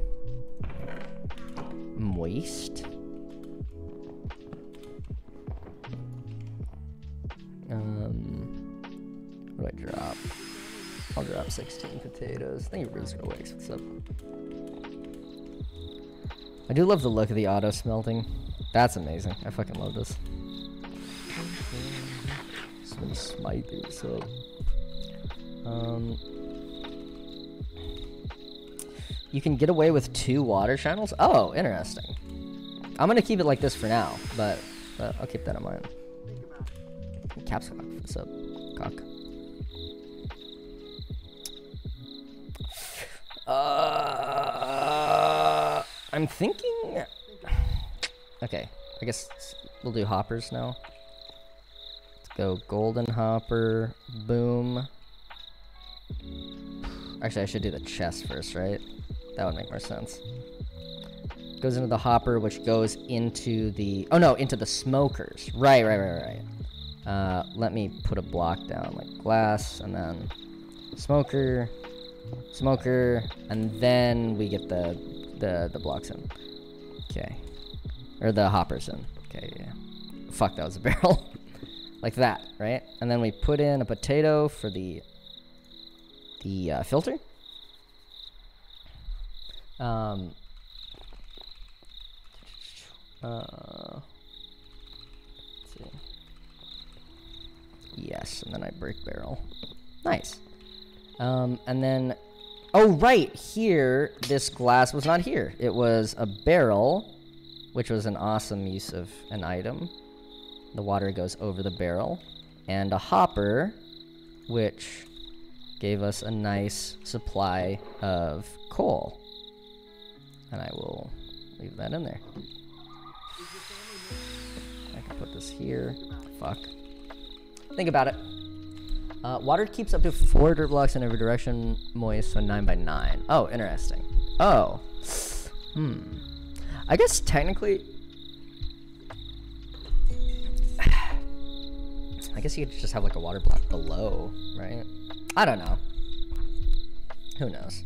Moist? What do I drop? I'll drop 16 potatoes. Thank you for Rooster Wakes. What's up? I do love the look of the auto smelting. That's amazing. I fucking love this. It's been smiting, so. You can get away with 2 water channels? Oh, interesting. I'm gonna keep it like this for now, but I'll keep that in mind. Capsule cock, what's up? Cock. I'm thinking... Okay, I guess we'll do hoppers now. Let's go golden hopper, boom. Actually, I should do the chest first, right? That would make more sense. Goes into the hopper, which goes into the... Oh no, into the smokers. Right. Let me put a block down, like glass, and then smoker, smoker, and then we get the blocks in. Okay. Or the hoppers in. Okay, yeah. Fuck, that was a barrel. Like that, right? And then we put in a potato for the filter. Let's see. Yes, and then I break barrel. Nice. And then... Oh, right here, this glass was not here. It was a barrel, which was an awesome use of an item. The water goes over the barrel. And a hopper, which gave us a nice supply of coal. And I will leave that in there. I can put this here. Fuck. Think about it. Water keeps up to 4 dirt blocks in every direction, moist, so 9 by 9. Oh, interesting. Oh. I guess technically... I guess you could just have, like, a water block below, right? I don't know. Who knows?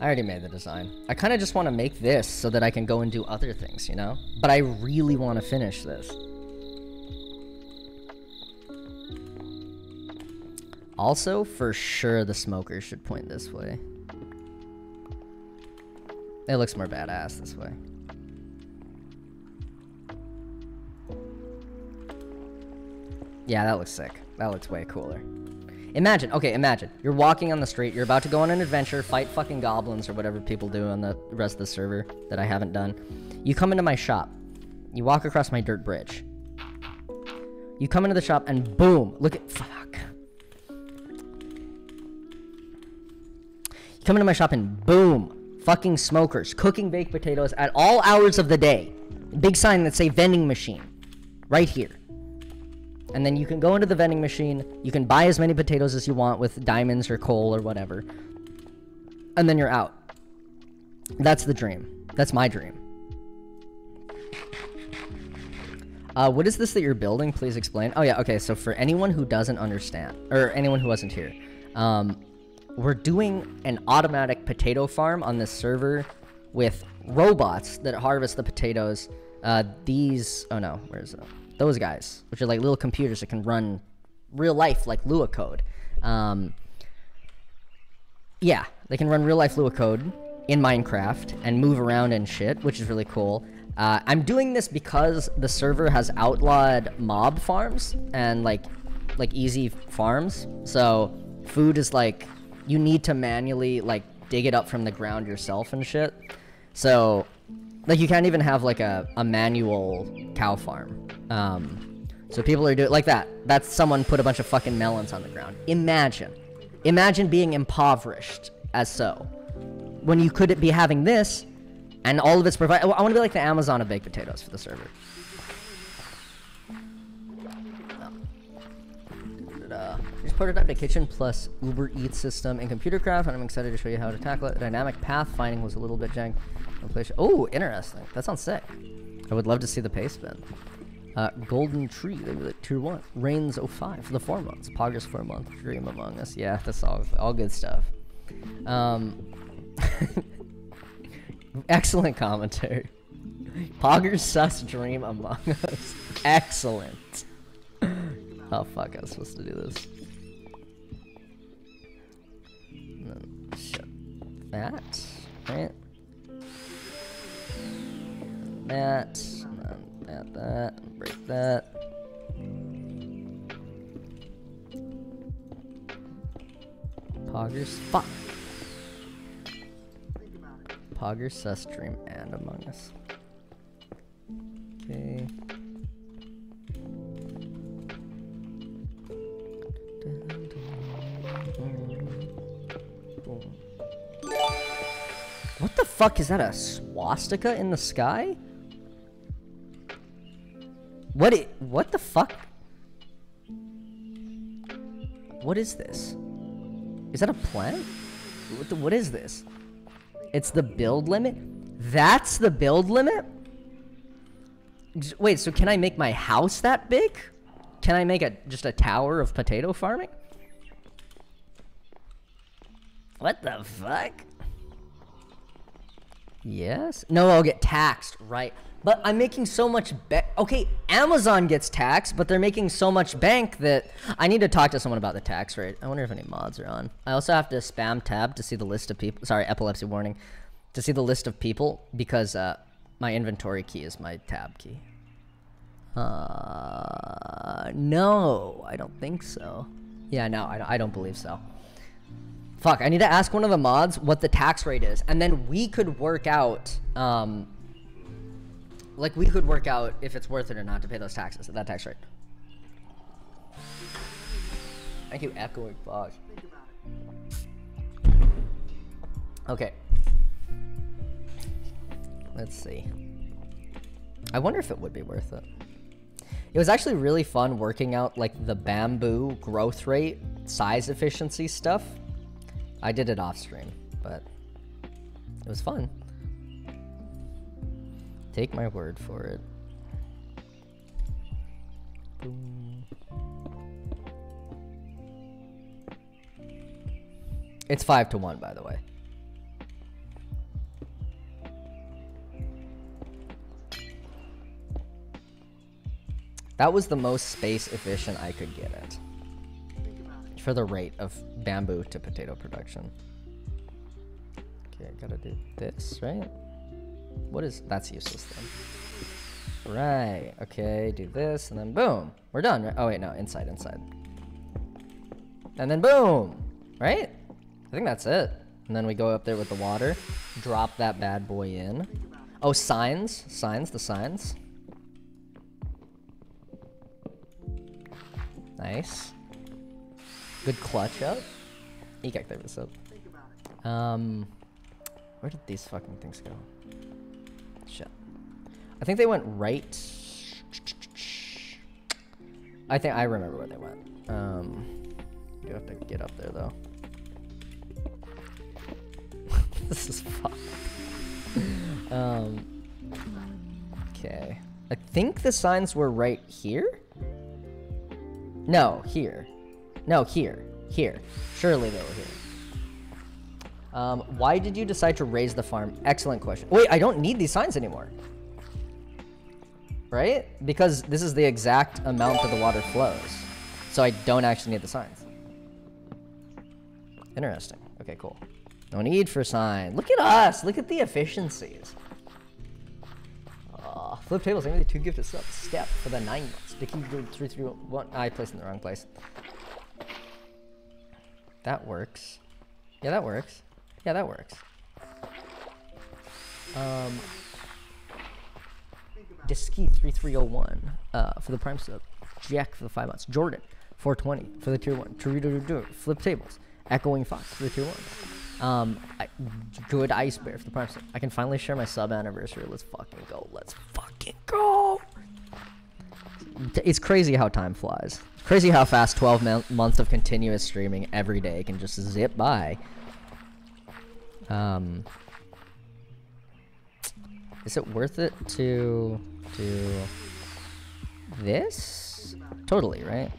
I already made the design. I kind of just want to make this so that I can go and do other things, you know? But I really want to finish this. Also, for sure, the smoker should point this way. It looks more badass this way. Yeah, that looks sick. That looks way cooler. Imagine, okay, imagine. You're walking on the street, you're about to go on an adventure, fight fucking goblins or whatever people do on the rest of the server that I haven't done. You come into my shop. You walk across my dirt bridge. You come into the shop and boom, look at... Fuck. Come into my shop and boom, fucking smokers, cooking baked potatoes at all hours of the day. Big sign that say vending machine, right here. And then you can go into the vending machine, you can buy as many potatoes as you want with diamonds or coal or whatever. And then you're out. That's the dream. That's my dream. What is this that you're building? Please explain. Oh yeah, okay, so for anyone who doesn't understand, or anyone who wasn't here, we're doing an automatic potato farm on this server with robots that harvest the potatoes. These, oh no, where is it? Those guys, which are like little computers that can run real life, like Lua code. Yeah, they can run real life Lua code in Minecraft and move around and shit, which is really cool. I'm doing this because the server has outlawed mob farms and like easy farms. So food is like, you need to manually like dig it up from the ground yourself and shit. So like you can't even have like a manual cow farm. So people are doing like that. That's someone put a bunch of fucking melons on the ground. Imagine being impoverished as so. When you could be having this, and all of it's provided. I want to be like the Amazon of baked potatoes for the server. Just prototyped a kitchen plus Uber Eats system in Computercraft, and I'm excited to show you how to tackle it. Dynamic pathfinding was a little bit jank. Oh, interesting. That sounds sick. I would love to see the paste bin. Golden Tree, they were at tier 1. Reigns 05 for the 4 months. Poggers 4 month. Dream Among Us. Yeah, that's all good stuff. Excellent commentary. Poggers sus Dream Among Us. Excellent. Oh fuck, I was supposed to do this. And then shut that. Right. And that. And then add that. And break that. Poggers. Fuck. Poggers, sus Dream, and Among Us. Okay. What the fuck? Is that a swastika in the sky? What the fuck? What is this? Is that a plant? What is this? It's the build limit? That's the build limit? Wait, so can I make my house that big? Can I make just a tower of potato farming? What the fuck? Yes? No, I'll get taxed, right? But I'm making so much okay, Amazon gets taxed, but they're making so much bank that I need to talk to someone about the tax rate. I wonder if any mods are on. I also have to spam tab to see the list of people. Sorry, epilepsy warning. To see the list of people, because my inventory key is my tab key. No, I don't think so. Yeah, no, I don't believe so. Fuck, I need to ask one of the mods what the tax rate is, and then we could work out, like we could work out if it's worth it or not to pay those taxes at that tax rate. Thank you, echoing fog. Okay. Let's see. I wonder if it would be worth it. It was actually really fun working out like the bamboo growth rate, size efficiency stuff. I did it off stream, but it was fun. Take my word for it. Boom. It's 5 to 1, by the way. That was the most space efficient I could get it. For the rate of bamboo to potato production. Okay, I gotta do this, right? What is, that's useless then. Right, okay, do this, and then boom, we're done, right? Oh wait, no, inside. And then boom, right? I think that's it. And then we go up there with the water, drop that bad boy in. Oh, the signs. Nice. Good clutch up. Ekak, there was up. Where did these fucking things go? Shit. I think they went right. I think I remember where they went. You have to get up there though. This is fucked. Okay. I think the signs were right here? No, here. No, here. Surely they were here. Why did you decide to raise the farm? Excellent question. Wait, I don't need these signs anymore. Right? Because this is the exact amount that the water flows. So I don't actually need the signs. Interesting. Okay, cool. No need for sign. Look at us. Look at the efficiencies. Oh, flip tables. I'm going to do 2 gifted subs. Step for the 9 months. Sticky good 3, 3, 1. I placed in the wrong place. That works. Yeah, that works. Yeah, that works. Disky 3301 for the prime sub. Jack for the 5 months. Jordan 420 for the tier 1. Torito flip tables. Echoing Fox for the tier 1. Good Ice Bear for the prime sub. I can finally share my sub anniversary. Let's fucking go. Let's fucking go. It's crazy how time flies. It's crazy how fast 12 months of continuous streaming every day can just zip by. Is it worth it to do this? Totally, right?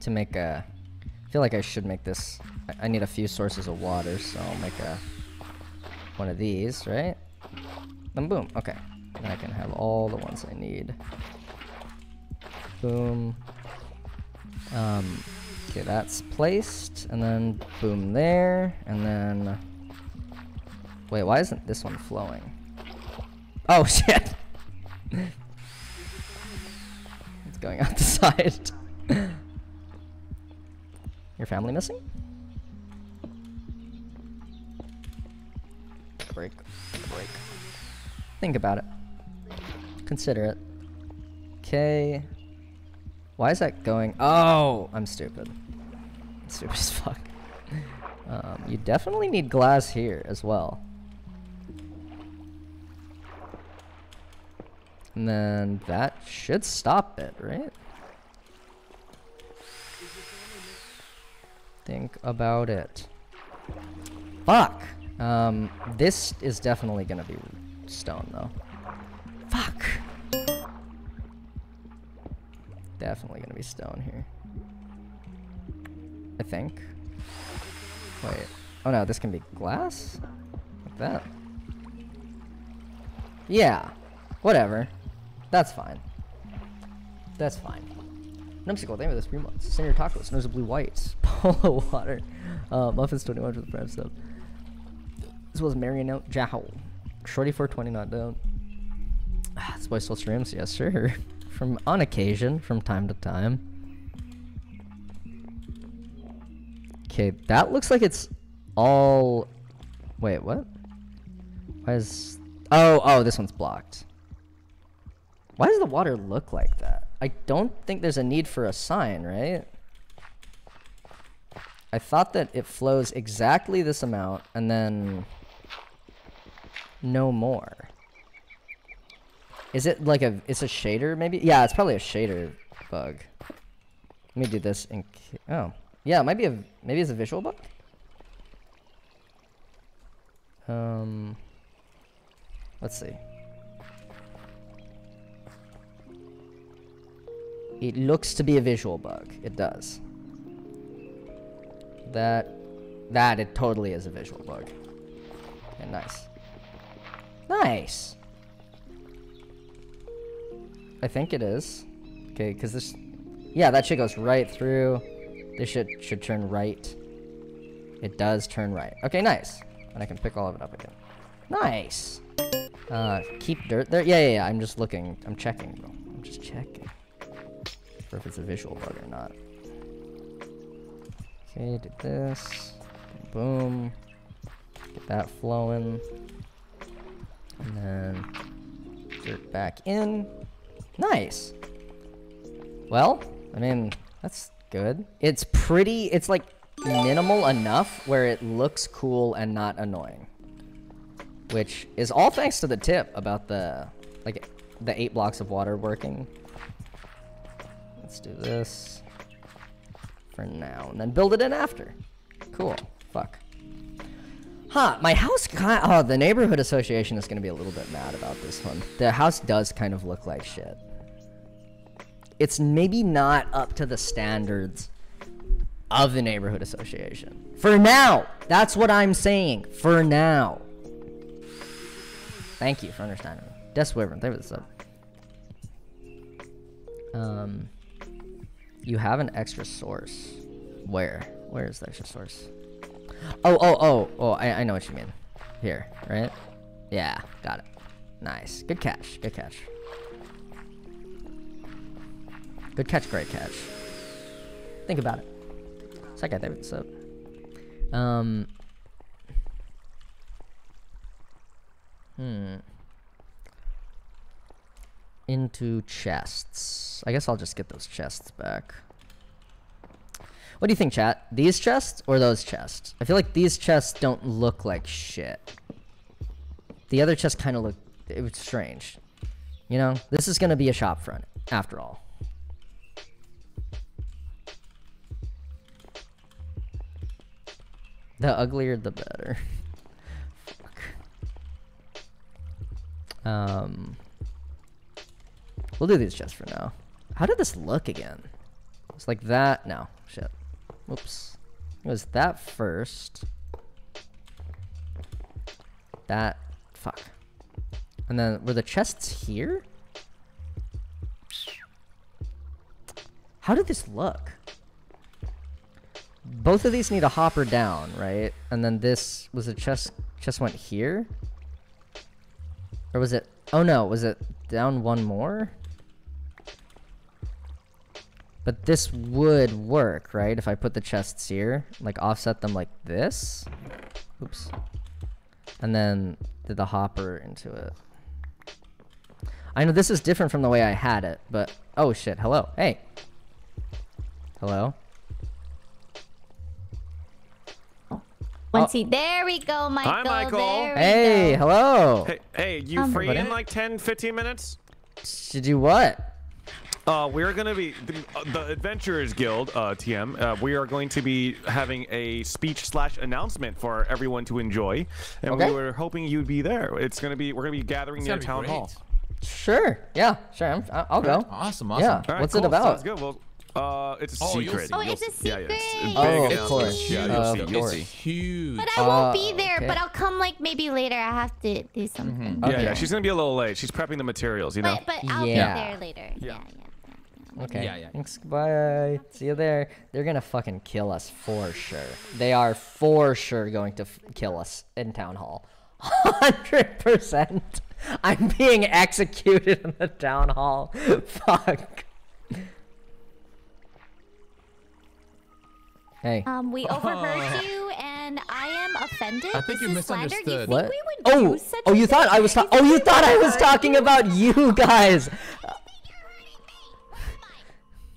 To make a... I feel like I should make this... I need a few sources of water, so I'll make a... one of these, right? Then boom, okay. And I can have all the ones I need. Boom. Okay, that's placed, and then boom there, and then... Wait, why isn't this one flowing? Oh, shit! It's going out the side. Your family missing? Break. Break. Think about it. Consider it. Okay. Why is that going? Oh! I'm stupid. I'm stupid as fuck. You definitely need glass here as well. And then that should stop it, right? Think about it. Fuck! This is definitely gonna be stone, though. Fuck! Definitely gonna be stone here. I think. Wait. Oh no, this can be glass? Like that. Yeah. Whatever. That's fine. That's fine. Numsicle, thank you for the 3 months. Senior Tacos, Nose of Blue Whites, Polo Water, Muffins 21 for the prime sub. This was Marionette Jowl. Shorty 420 not down. This boy still streams, yes sir. From on occasion, from time to time. Okay, that looks like it's all... Wait, what? Why is... Oh, this one's blocked. Why does the water look like that? I don't think there's a need for a sign, right? I thought that it flows exactly this amount, and then... no more. Is it like a... it's a shader, maybe? Yeah, it's probably a shader bug. Let me do this in... oh. Yeah, it might be a... maybe it's a visual bug? Let's see. It looks to be a visual bug. It does. That it totally is a visual bug. Okay, nice. Nice! I think it is. Okay, because this... yeah, that shit goes right through. This shit should turn right. It does turn right. Okay, nice. And I can pick all of it up again. Nice! Keep dirt there? Yeah, I'm just looking. I'm checking, bro. I'm just checking. For if it's a visual bug or not. Okay, did this. Boom. Get that flowing. And then... dirt back in. Nice! Well, I mean, that's good. It's pretty... it's like minimal enough where it looks cool and not annoying. Which is all thanks to the tip about the, like, the 8 blocks of water working. Let's do this for now, and then build it in after. Cool. Fuck. Huh, my house kind of... oh, the neighborhood association is going to be a little bit mad about this one. The house does kind of look like shit. It's maybe not up to the standards of the neighborhood association. For now, that's what I'm saying. For now. Thank you for understanding. Death Wyvern, thank you for the sub. You have an extra source. Where? Where is the extra source? Oh, I know what you mean. Here, right? Yeah, got it. Nice. Good catch. Good catch. Good catch, great catch. Think about it. Second, David, what's up? Into chests. I guess I'll just get those chests back. What do you think, chat? These chests or those chests? I feel like these chests don't look like shit. The other chest kind of looked... It was strange. You know? This is going to be a shop front, after all. The uglier, the better. Fuck. We'll do these chests for now. How did this look again? It's like that. No. Shit. Oops. It was that first. That. Fuck. And then, were the chests here? How did this look? Both of these need a hopper down, right? And then this was a chest. Chest went here? Or was it... Oh no, was it down one more? But this would work, right? If I put the chests here, like offset them like this. Oops. And then did the hopper into it. I know this is different from the way I had it, but... Oh shit, hello. Hey. Hello. Once he, there we go, Michael. Hi, Michael. Hey, hello. Hey, you free in like 10, 15 minutes? To do what? We're going to be, the Adventurers Guild, TM, we are going to be having a speech/announcement for everyone to enjoy. And okay. We were hoping you'd be there. It's going to be, we're going to be gathering near Town Hall. Sure. Yeah, sure. I'll go. Awesome. Yeah. Right, what's cool. It about? Sounds good. Well, it's a secret. Oh, it's a secret. Yeah, of course. Yeah, it's huge. But I won't be there, okay. But I'll come like maybe later. I have to do something. Mm-hmm. Okay. Yeah, she's going to be a little late. She's prepping the materials, you know? But I'll be there later. Yeah. Okay. Thanks. Bye. See you there. They're going to fucking kill us for sure. They are for sure going to kill us in Town Hall. 100%. I'm being executed in the Town Hall. Fuck. Hey. We overheard you, and I am offended. I think you misunderstood. What? Oh, you thought I was talking? Oh, you thought I was talking about you guys?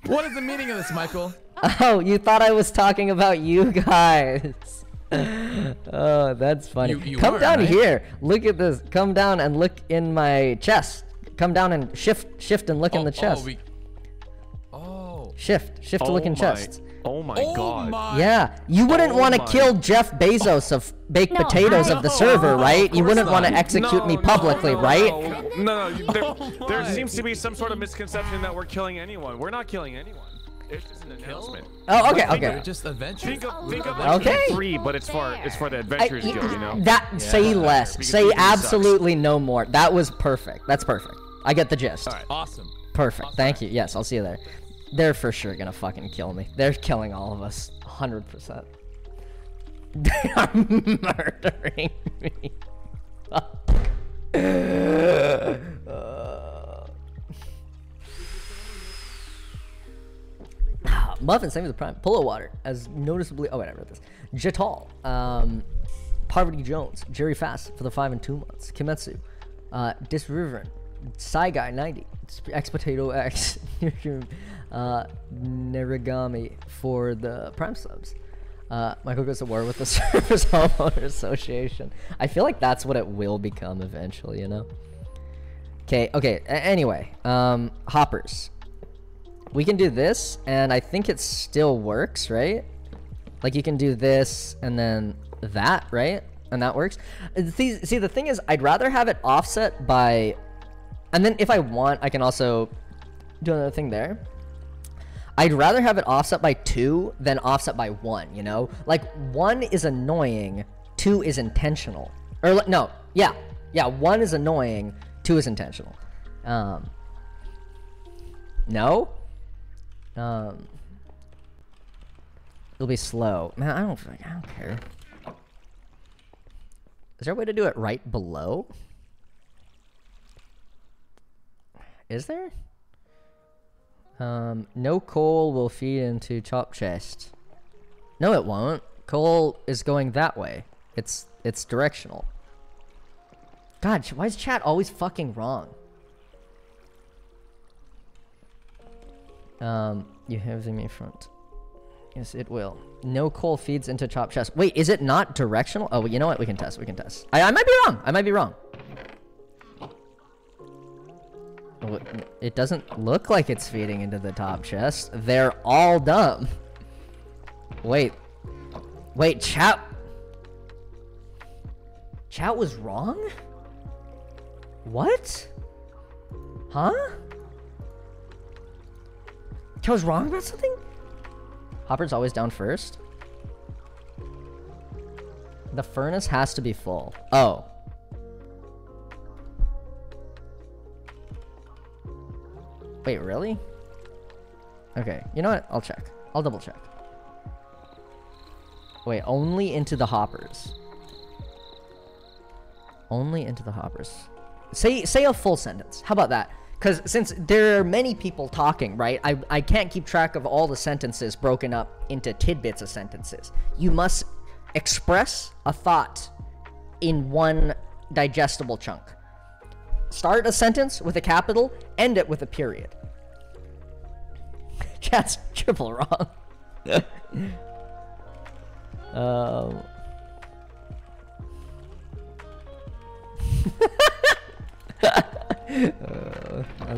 What is the meaning of this, Michael? Oh, you thought I was talking about you guys? Oh, that's funny. You come down here. Look at this. Come down and look in my chest. Come down and shift and look in the chest. Shift to look in chest. Oh my god. Yeah, you wouldn't want to kill Jeff Bezos of baked potatoes of the server, right? You wouldn't want to execute me publicly, right? No, there seems to be some sort of misconception that we're killing anyone. We're not killing anyone. It's just an announcement. Oh, okay. Just adventure. Think of free, but it's for the Adventurers Guild, you know? Say less. Say absolutely no more. That was perfect. That's perfect. I get the gist. All right. Awesome. Perfect. Thank you. Yes, I'll see you there. They're for sure gonna fucking kill me. They're killing all of us, 100%. They are murdering me. Muffin, same as the prime. Polo water, as noticeably. Oh wait, I read this. Jatal, Parvati Jones, Jerry Fast for the 5 and 2 months. Kimetsu, Disriverin, Saigai 90, X Potato X. Narigami for the prime subs. Michael goes to war with the Service Homeowner Association. I feel like that's what it will become eventually, you know? Okay. Anyway, hoppers. We can do this, and I think it still works, right? Like, you can do this, and then that, right? And that works. See, the thing is, I'd rather have it offset by... And then if I want, I can also do another thing there. I'd rather have it offset by 2 than offset by 1, you know? Like, 1 is annoying, 2 is intentional. Or, no, yeah. Yeah, 1 is annoying, 2 is intentional. No? It'll be slow. Man, I don't care. Is there a way to do it right below? Is there? No coal will feed into chop chest. No, it won't. Coal is going that way. It's directional. God, why is chat always fucking wrong? You have the main front. Yes, it will. No coal feeds into chop chest. Wait, is it not directional? Oh, well, you know what? We can test. We can test. I might be wrong. I might be wrong. It doesn't look like it's feeding into the top chest. They're all dumb. Wait. Wait, chat. Chat was wrong? What? Huh? Chat was wrong about something? Hopper's always down first. The furnace has to be full. Oh. Wait, really? Okay, you know what? I'll check. I'll double check. Wait, only into the hoppers. Only into the hoppers. Say a full sentence. How about that? Because since there are many people talking, right? I can't keep track of all the sentences broken up into tidbits of sentences. You must express a thought in one digestible chunk. Start a sentence with a capital, end it with a period. Chat's triple wrong. I'll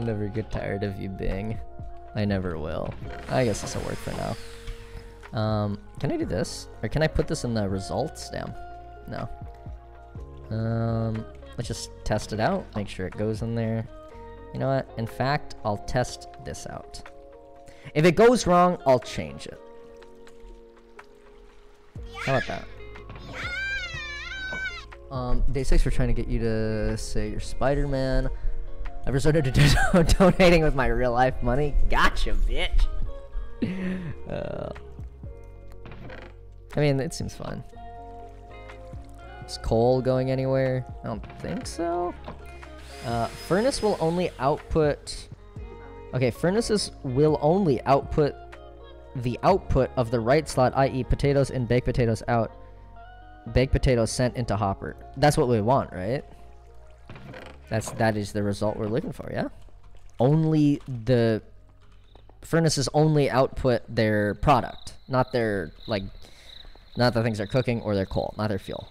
never get tired of you, Bing. I never will. I guess this will work for now. Can I do this? Or can I put this in the results? Damn. No. Let's just test it out, make sure it goes in there. You know what? In fact, I'll test this out. If it goes wrong, I'll change it. How about that? Day 6, we're trying to get you to say you're Spider-Man. I've resorted to donating with my real life money. Gotcha, bitch! I mean, it seems fun. Is coal going anywhere? I don't think so. Furnace will only output... Okay, furnaces will only output the output of the right slot, i.e. potatoes in, baked potatoes out, baked potatoes sent into hopper. That's what we want, right? That is the result we're looking for, yeah? Only the... Furnaces only output their product, not their, like... Not the things they're cooking or their coal, not their fuel.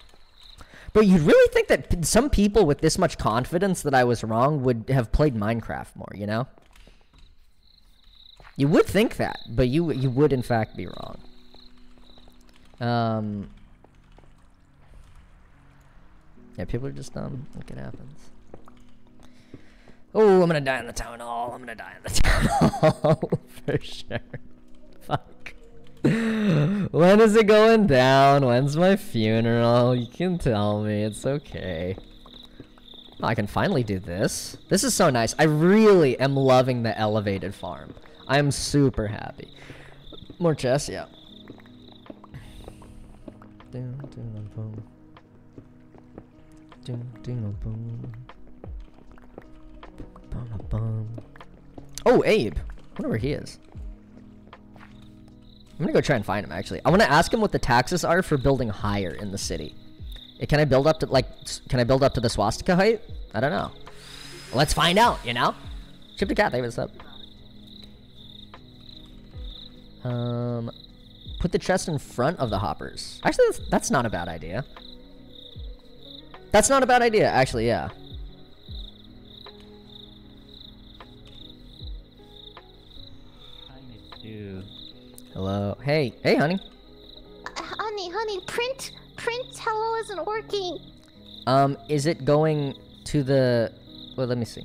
But you'd really think that some people with this much confidence that I was wrong would have played Minecraft more, you know? You would think that, but you would in fact be wrong. Yeah, people are just dumb. Look, it happens. Oh, I'm gonna die in the town hall. I'm gonna die in the town hall for sure. Fuck. When is it going down? When's my funeral? You can tell me. It's okay. Oh, I can finally do this. This is so nice. I really am loving the elevated farm. I'm super happy. More chests, yeah. Oh, Abe. I wonder where he is. I'm gonna go try and find him, actually. I want to ask him what the taxes are for building higher in the city. Can I build up to, like, can I build up to the swastika height? I don't know. Let's find out, you know? Chip the cat, hey, what's up? Put the chest in front of the hoppers. Actually, that's not a bad idea. That's not a bad idea, actually, yeah. I miss you. Hello. Hey. Hey, honey. Honey, print hello isn't working. Is it going to the... Well, let me see.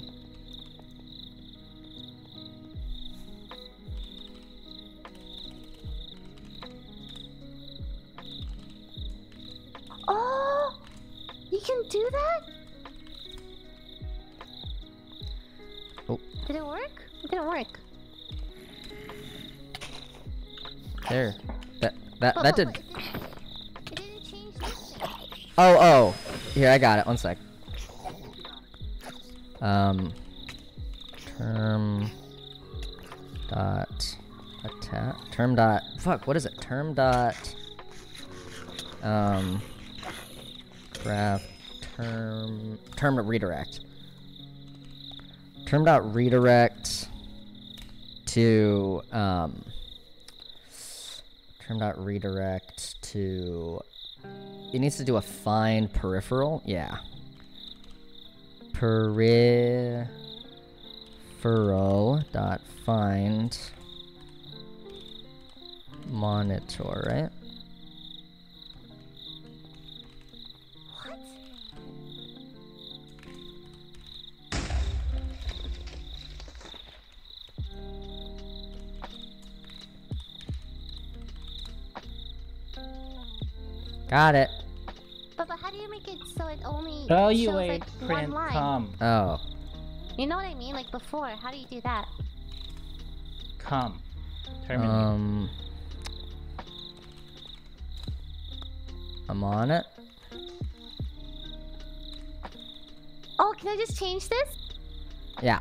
do that? Oh. Did it work? It didn't work. There. That did. It didn't change nothing. Oh. Here, I got it. One sec. Term dot. Fuck. What is it? Term dot. Graph term redirect. Term dot redirect to it needs to do a find peripheral. Yeah. Peripheral dot find monitor, right? Got it. But how do you make it so it only shows like one line? Oh. You know what I mean? Like before, how do you do that? Terminate. I'm on it. Oh, can I just change this? Yeah.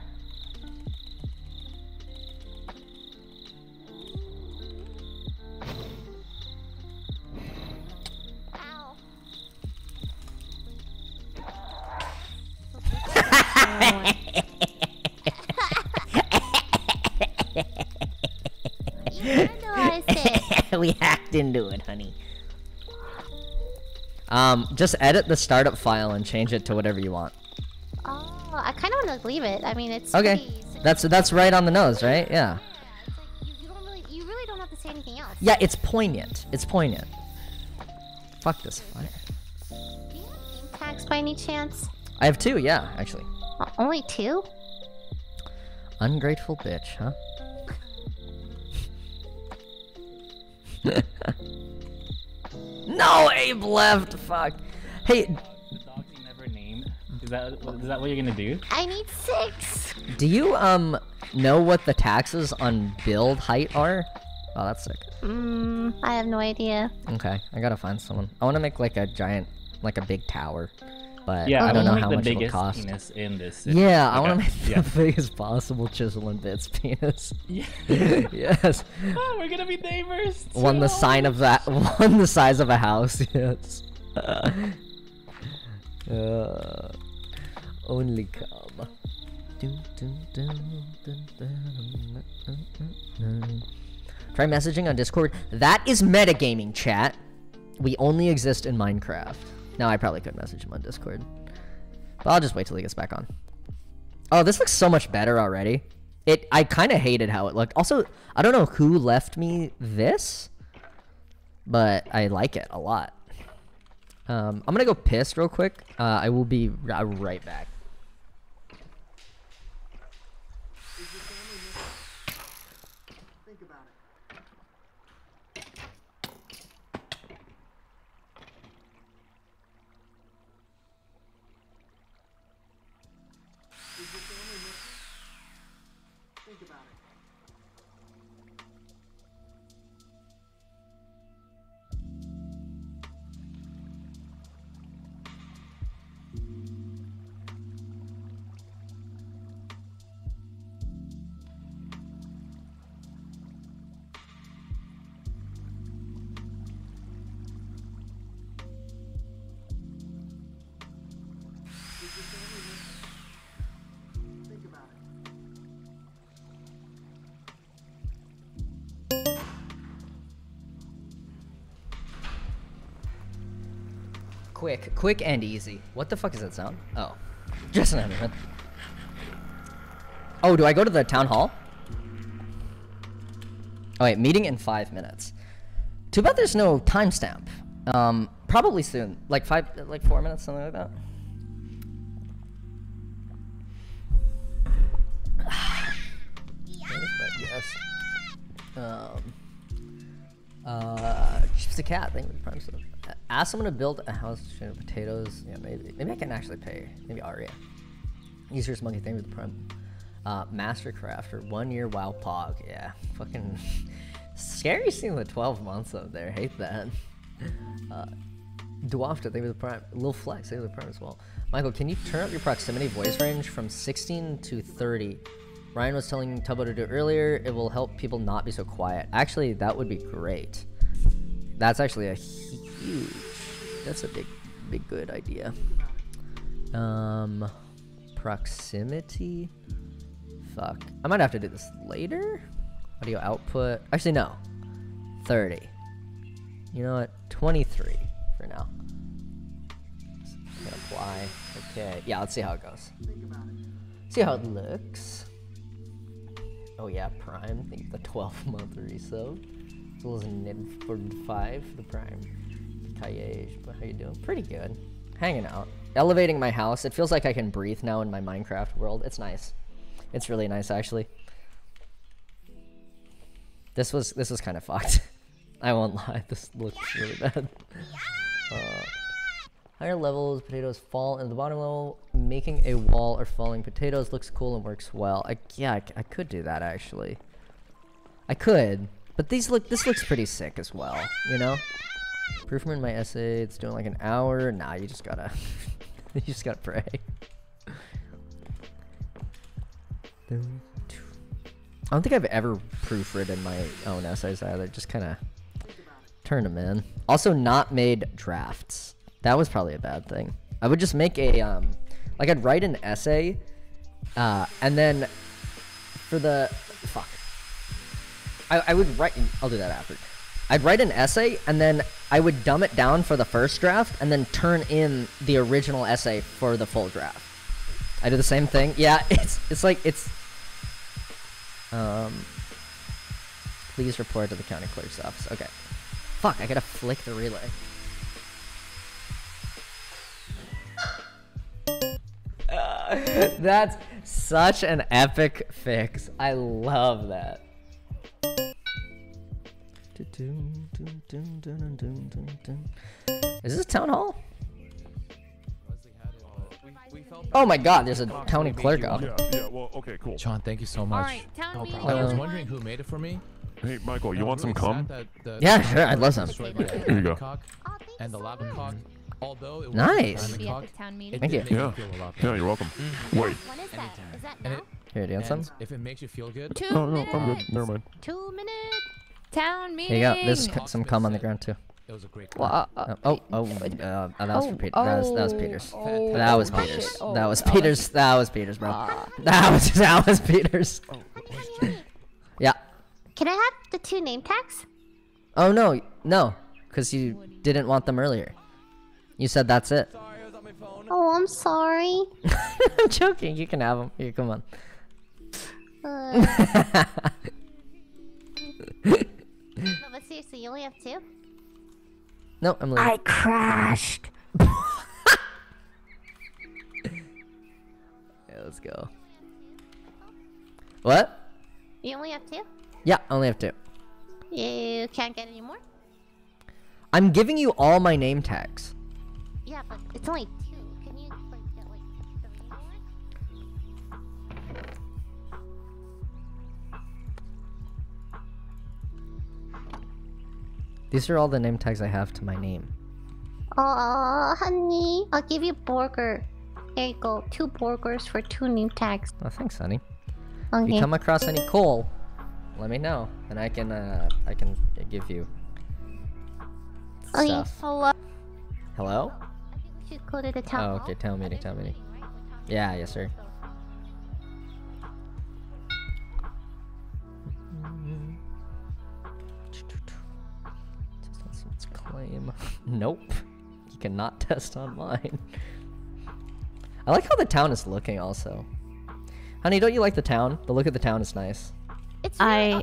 We hacked into it, honey. Just edit the startup file and change it to whatever you want. Oh, I kind of want to leave it. I mean, it's okay. That's right on the nose, right? Yeah. It's like you really don't have to say anything else. Yeah, it's poignant. It's poignant. Fuck this fire. Do you have name tags by any chance? I have 2, yeah, actually. Only 2? Ungrateful bitch, huh? No, Abe left. Fuck. Hey. Dogs you never named. Is that what you're gonna do? I need 6. Do you know what the taxes on build height are? Oh, that's sick. I have no idea. Okay, I gotta find someone. I want to make like a giant, like a big tower, but yeah, I don't know how much it'll cost. Penis in this city. Yeah, I want to make the biggest possible chisel and bits penis. Yeah. Yes. Oh, we're gonna be neighbors. One the size of a house. Yes. Only come. Try messaging on Discord. That is metagaming, chat. We only exist in Minecraft. No, I probably could message him on Discord. But I'll just wait till he gets back on. Oh, this looks so much better already. I kind of hated how it looked. Also, I don't know who left me this, but I like it a lot. I'm going to go piss real quick. I will be right back. Quick and easy. What the fuck is that sound? Oh. Just an enderman. Oh, do I go to the town hall? Oh, wait. Meeting in 5 minutes. Too bad there's no timestamp. Probably soon. Like 4 minutes, something like that. Yes. She's a cat. I think we probably should have done that. Ask someone to build a house with potatoes. Yeah, maybe I can actually pay. Maybe Aria. Easier monkey thing with the prem. Mastercraft for 1 year. Wow, Pog. Yeah, fucking scary seeing the 12 months up there. Hate that. Dwarfed, I think it was a prime. Lil Flex, I think it was a prime as well. Michael, can you turn up your proximity voice range from 16 to 30? Ryan was telling Tubbo to do it earlier. It will help people not be so quiet. Actually, that would be great. That's actually a huge... That's a big good idea. Proximity? Fuck. I might have to do this later? Audio output? Actually, no. 30. You know what? 23. For now. Gonna apply. Okay. Yeah, let's see how it goes. Think about it. See how it looks. Oh yeah, Prime. I think the 12-month resub. It's a little nib for 5 for the Prime. Kayesh, but how you doing? Pretty good. Hanging out. Elevating my house. It feels like I can breathe now in my Minecraft world. It's nice. It's really nice actually. This was kind of fucked. I won't lie. This looks really bad. Higher levels, potatoes fall in the bottom level. Making a wall or falling potatoes looks cool and works well. Yeah, I could do that actually. I could, but this looks pretty sick as well, you know? Proof from in my essay, it's doing like an hour. Nah, you just gotta, you just gotta pray. I don't think I've ever proofread my own essays either, just kind of turn them in. Also not made drafts. That was probably a bad thing. I would just make a, like I'd write an essay, and then for the, fuck. I would write, I'll do that after. I'd write an essay and then I would dumb it down for the first draft and then turn in the original essay for the full draft. I do the same thing. Yeah, it's like, it's, please report to the county clerk's office. Okay. Fuck, I gotta flick the relay. That's such an epic fix. I love that. Is this town hall? Oh my god, there's a county clerk out. Yeah, well, okay, cool. John, thank you so much. All right, no problem. I was wondering who made it for me. Hey, Michael, you want some cum? Yeah, sure, I'd love some. Here you go. And the lava cock. Although it was nice. Thank you. Yeah, you're welcome. Wait. What is that? Is that now? Here, do you want some? If it makes you feel good. No, I'm good. Never mind. 2 minute town meeting. Here you go. There's some cum on the ground, too. It was a great that was for Peter. That was Peter's. That was Peter's. That was Peter's. That was Peter's, bro. That was Peter's. Yeah. Can I have the 2 name tags? Oh no, no, because you didn't want them earlier. You said that's it. Sorry, I was on my phone. Oh, I'm sorry. I'm joking. You can have them. Here, come on. No, but seriously, you only have 2? No, I'm leaving. I crashed. Yeah, let's go. What? You only have 2? Yeah, I only have 2. You can't get any more? I'm giving you all my name tags. Yeah, but it's only 2. Can you like, get like 3 more? These are all the name tags I have to my name. Oh, honey. I'll give you burger. There you go. 2 burgers for 2 name tags. Oh, thanks, honey. Okay. If you come across any coal, let me know, and I can give you stuff. Hello. Hello? I think we should go to the town hall. Oh, okay, town meeting, town meeting. Yeah, yes, sir. Test on someone's claim. Nope. You cannot test online. I like how the town is looking, also. Honey, don't you like the town? The look of the town is nice. It's really I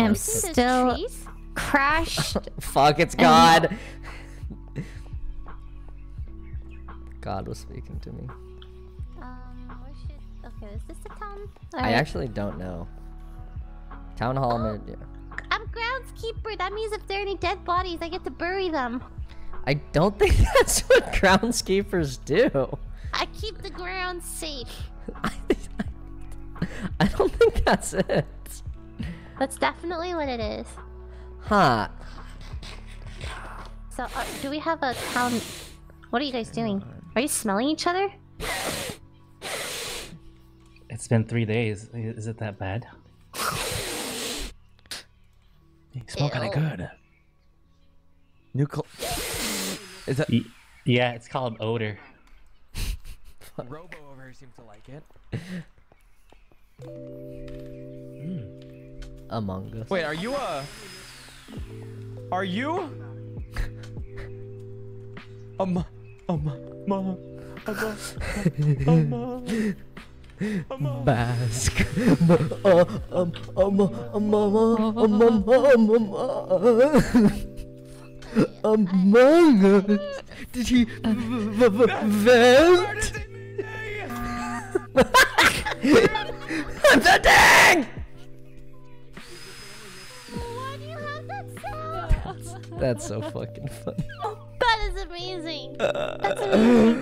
am still crashed. Fuck, it's God. God was speaking to me. Where should... Okay, is this the town? Right. I actually don't know. Town hall... Oh, yeah. I'm groundskeeper. That means if there are any dead bodies, I get to bury them. I don't think that's what groundskeepers do. I keep the ground safe. I don't think that's it. That's definitely what it is. Huh. So, do we have a town? What are you guys doing? Are you smelling each other? It's been 3 days. Is it that bad? You smell kind of good. Is that? Yeah, it's called odor. Robo over here seems to like it. Among Us. Wait, are you a? Are you? Among Us. Did he vote? I'm the dang! Why do you have that sound? That's so fucking funny. That is amazing. That's amazing.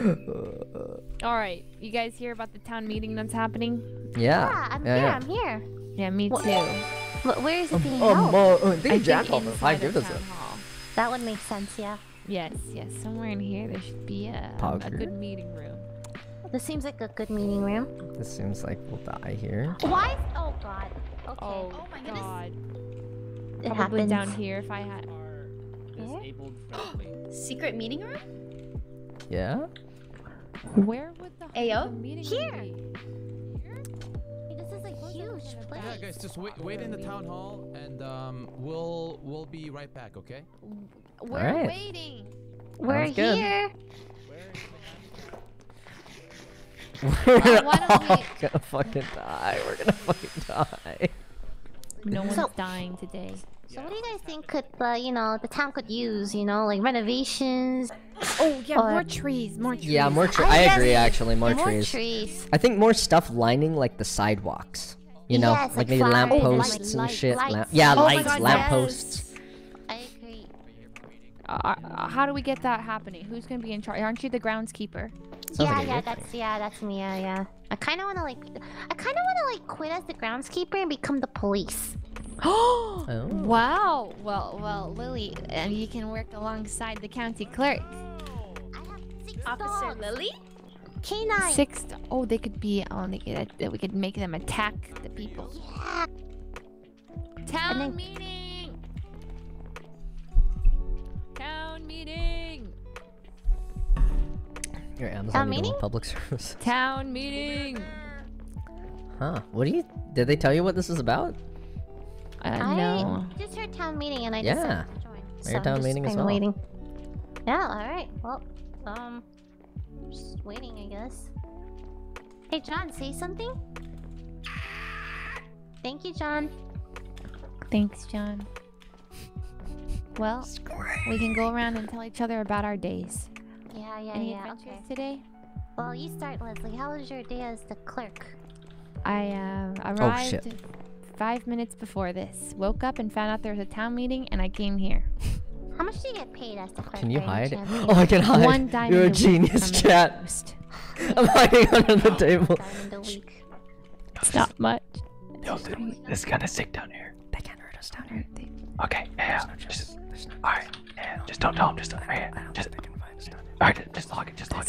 Alright, you guys hear about the town meeting that's happening? Yeah. Yeah, I'm here. Yeah, me too. Where is it being held? I think Jack told us. I give this up. That would make sense, yeah. Yes, yes. Somewhere in here there should be a good meeting room. This seems like a good meeting room. This seems like we'll die here. Why? Oh god. Okay. Oh my god. It probably happens down here. If I had disabled friendly. Secret meeting room? Yeah. Where would the meeting room be? Here. This is a huge place. Yeah, guys, just wait in the town hall, and we'll be right back. Okay? We're waiting. We're here. We're all gonna fucking die. We're gonna fucking die. No one's dying today. So what do you guys think could, you know, the town could use, you know, like renovations? Oh yeah, more trees, more trees. Yeah, more trees. I agree, actually, more trees. I think more stuff lining like the sidewalks. You know, yes, like maybe lampposts and shit. Yeah, lights, lampposts. I agree. How do we get that happening? Who's gonna be in charge? Aren't you the groundskeeper? Yeah, that's me. Yeah. I kind of wanna like quit as the groundskeeper and become the police. Oh. Wow. Well, Lily, and you can work alongside the county clerk. I have 6 Officer dogs. Lily? K9. 6. Oh, they could be on the. We could make them attack the people. Yeah. Town meeting. Town meeting. Your Amazon meeting? Public service. Town meeting. Huh? What do you? Did they tell you what this is about? No. I just heard town meeting and I just decided to join. So I'm just kind of waiting. Yeah. All right. Well, just waiting, I guess. Hey, John, say something. Thank you, John. Thanks, John. Well, we can go around and tell each other about our days. Yeah. Okay. Today? Well, you start, Leslie. How was your day as the clerk? I arrived 5 minutes before this. Woke up and found out there was a town meeting, and I came here. How much do you get paid as the clerk? Can you hide? Oh, I can hide. You're a genius, chat. I'm hiding under the table. It's not much. Yo, dude, this is kind of sick down here. They can't hurt us down here. Okay, yeah. Alright, yeah. Just don't tell them. Just don't. Just. Alright, just log in, just log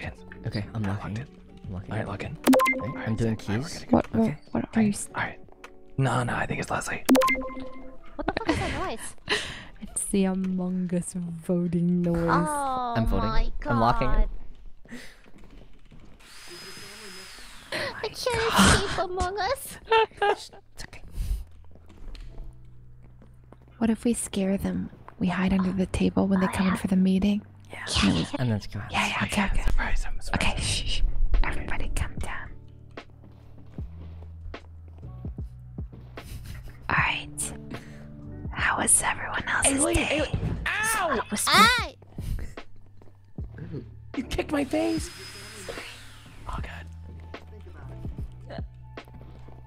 in. Okay, I'm logging in. Alright, log in. I'm doing keys. What are you? Alright. No, I think it's Leslie. What the fuck is that noise? It's the Among Us voting noise. Oh, I'm voting. My God. I'm locking it. I can't escape Among Us. It's okay. What if we scare them? We hide under the table when they come in for the meeting. Yeah. And then go out. Yeah, okay. Surprise, I'm surprised. Okay, shh. Everybody come down. Alright. How was everyone else's day? Hey, ow! Stop. You kicked my face! Oh, God.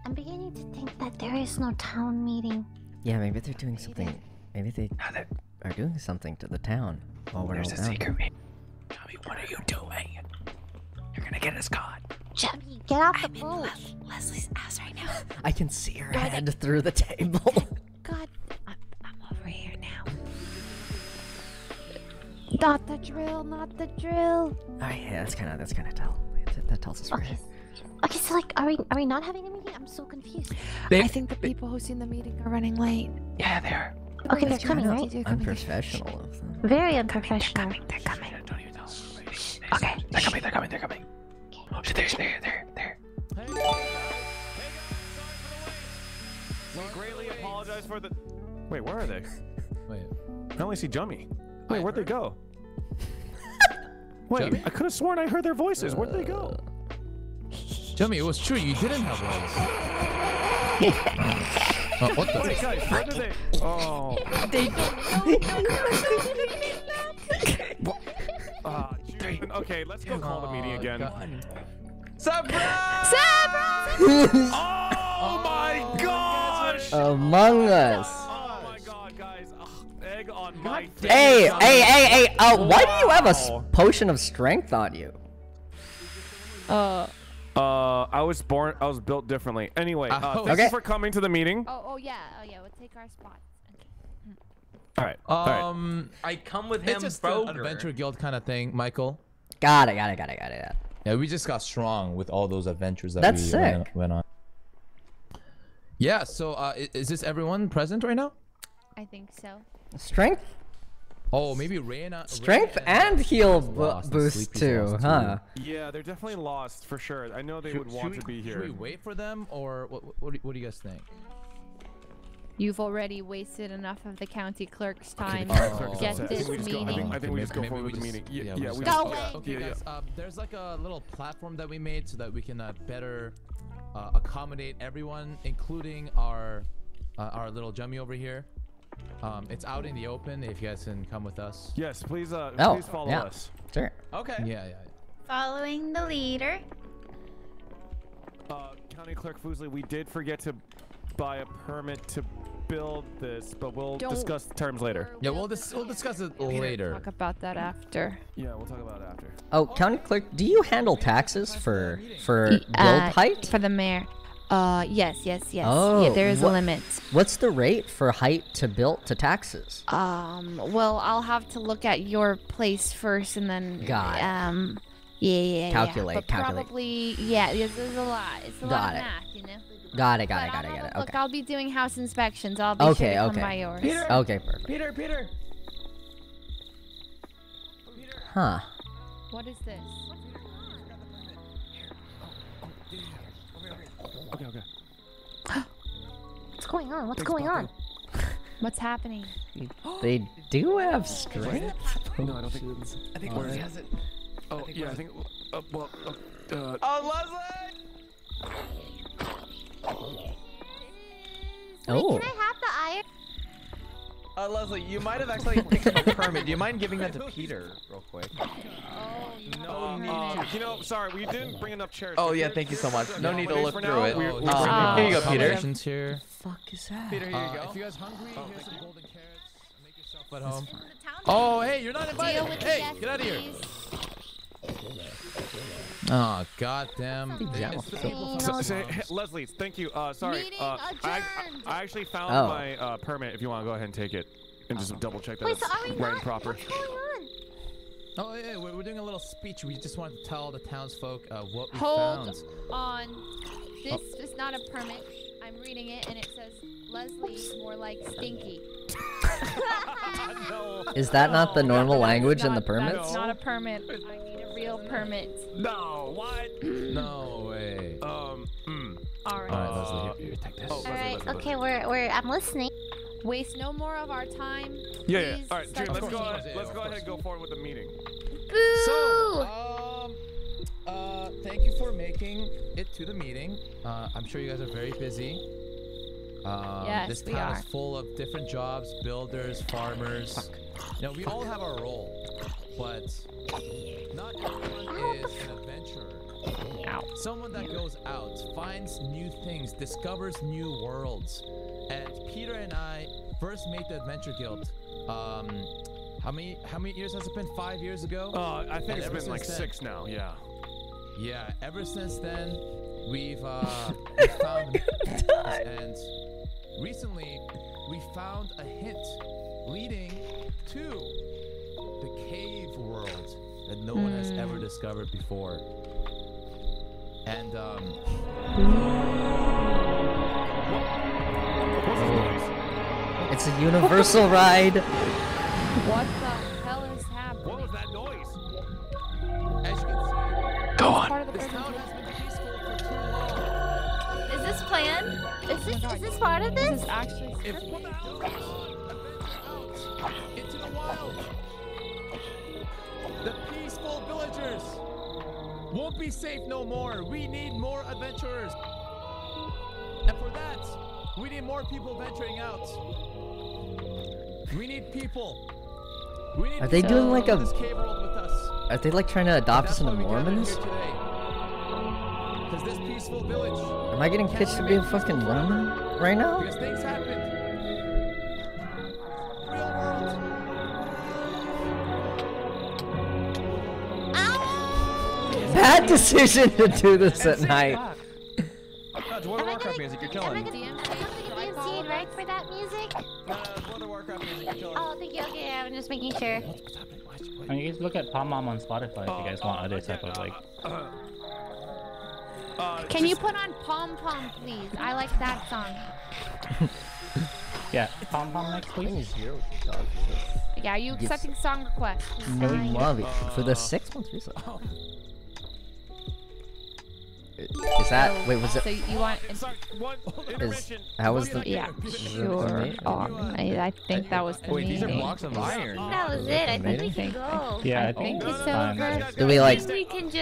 I'm beginning to think that there is no town meeting. Yeah, maybe they're doing something. Maybe they are doing something to the town while we're There's a secret man. Jummy, what are you doing? You're gonna get us caught. Jummy, get off the boat. I'm in Leslie's house right now. I can see her head through the table. God, I'm over here now. Not the drill, not the drill. Alright, yeah, that's kind of tell. That tells us where. Okay, so like, are we not having a meeting? I'm so confused. I think the people who's in the meeting are running late. Yeah, they are. Okay, they're coming, right? They're coming. Unprofessional. Very unprofessional. They're coming. Don't even tell them. Okay. They're coming. Oh, shit, there. Hey, we greatly apologize for the. Wait, where are they? Wait. I only see Jummy. Wait, where'd they go? Wait, I could have sworn I heard their voices. Where'd they go? Jummy, it was true. You didn't have voices. What the? Wait, guys, where did they? Oh. They don't know. Okay, let's go call the meeting again. Surprise! Oh my gosh! Among Us. Oh my god, guys. Egg on my face. Hey. Why do you have a potion of strength on you? I was built differently. Anyway, thanks for coming to the meeting. Oh yeah. We'll take our spot. Alright. I come with him. It's just an adventure guild kind of thing, Michael. Got it. Yeah, we just got strong with all those adventures that we went on. Yeah. So, is this everyone present right now? I think so. Strength. Oh, maybe Reyna. Strength and heal boost too, huh? Yeah, they're definitely lost for sure. I know they would want to be here. Should we wait for them, or what do you guys think? You've already wasted enough of the county clerk's time. Get this meeting. I think we just go forward with the meeting. Yeah, we go. Okay, guys. There's like a little platform that we made so that we can better accommodate everyone, including our little Jummy over here. It's out in the open. If you guys can come with us. Yes, please. Please follow us. Sure. Okay. Yeah. Following the leader. County Clerk Foosley, we did forget to buy a permit to build this, but we'll discuss the terms later. Yeah, we'll discuss it later. We'll talk about that after. Yeah, we'll talk about it after. Oh, County Clerk, do you handle taxes for guild height? For the mayor. Yes. Oh, yeah, there is a limit. What's the rate for height to build to taxes? Well, I'll have to look at your place first and then calculate. Probably, yeah, this is a lot. It's a lot of math, you know. Got it. Look, okay. I'll be doing house inspections. I'll be sure to come by yours. Peter, perfect. Peter. Huh. What is this? Okay. What's going on? What's happening? They do have strength. No, I don't think I think Leslie has it. Oh, yeah, I think... Leslie! Wait, can I have the iron? Leslie, you might have actually taken a permit. Do you mind giving that to Peter real quick? Oh, no. You know, sorry, we didn't bring enough chairs. Oh, yeah, thank you so much. No need to look through it. Here you go, Peter. What the fuck is that? Peter, here you go. If you guys hungry, here's some golden carrots. Make yourself at home. Oh, hey, you're not invited. Hey, get out of here. Oh, goddamn. Leslie, thank you. Sorry. I actually found my permit if you want to go ahead and take it and just double check that it's right and proper. What's going on? Oh, yeah, we're doing a little speech. We just want to tell the townsfolk what we found. Hold on. This is not a permit. I'm reading it and it says Leslie, more like stinky. Is that not the normal language in the permits? That's not a permit. I need a real permit. No, what? No way. All right. Leslie, here, take this. All right. Okay, I'm listening. Waste no more of our time. Yeah. All right, Drew, let's go ahead and go forward with the meeting. Boo! So, thank you for making it to the meeting. I'm sure you guys are very busy. Yes, this town is full of different jobs, builders, farmers. Now we all have our role, but not everyone is an adventurer. Someone that goes out, finds new things, discovers new worlds. And Peter and I first made the Adventure Guild, how many years has it been? 5 years ago? I think it's been like 6 now, yeah. Yeah, ever since then, we've we found and recently we found a hint leading to the cave world that no one has ever discovered before. And it's a universal ride. What the hell is happening? What was that noise? As you can see, go on. This town has been peaceful for too long. Is this planned? Is this part of this? This is actually scripted. Into the wild. The peaceful villagers won't be safe no more. We need more adventurers. And for that, we need more people venturing out. We need people. We need people doing like a... cave world with us. Are they like trying to adopt us into Mormons? This peaceful village. Am I getting pitched to be a fucking Mormon right now? Because things happened. Bad decision to do this at night. DMC right for that music? World of Warcraft music, you're killing. Oh, thank you. Okay, I'm just making sure. What's happening? I mean, you guys look at Pom Mom on Spotify if you guys want other type of like. Can you put on Pom Pom, please? I like that song. Yeah, Pom Pom next, please. Yeah, are you accepting song requests? No, we love it. For the 6 month result. Is that, wait, was it? So you want, how was the, yeah, sure. Oh, I think that was the meeting. Wait, these are blocks of iron. That was it. I think we can go. Yeah, I think it's over. Do we like,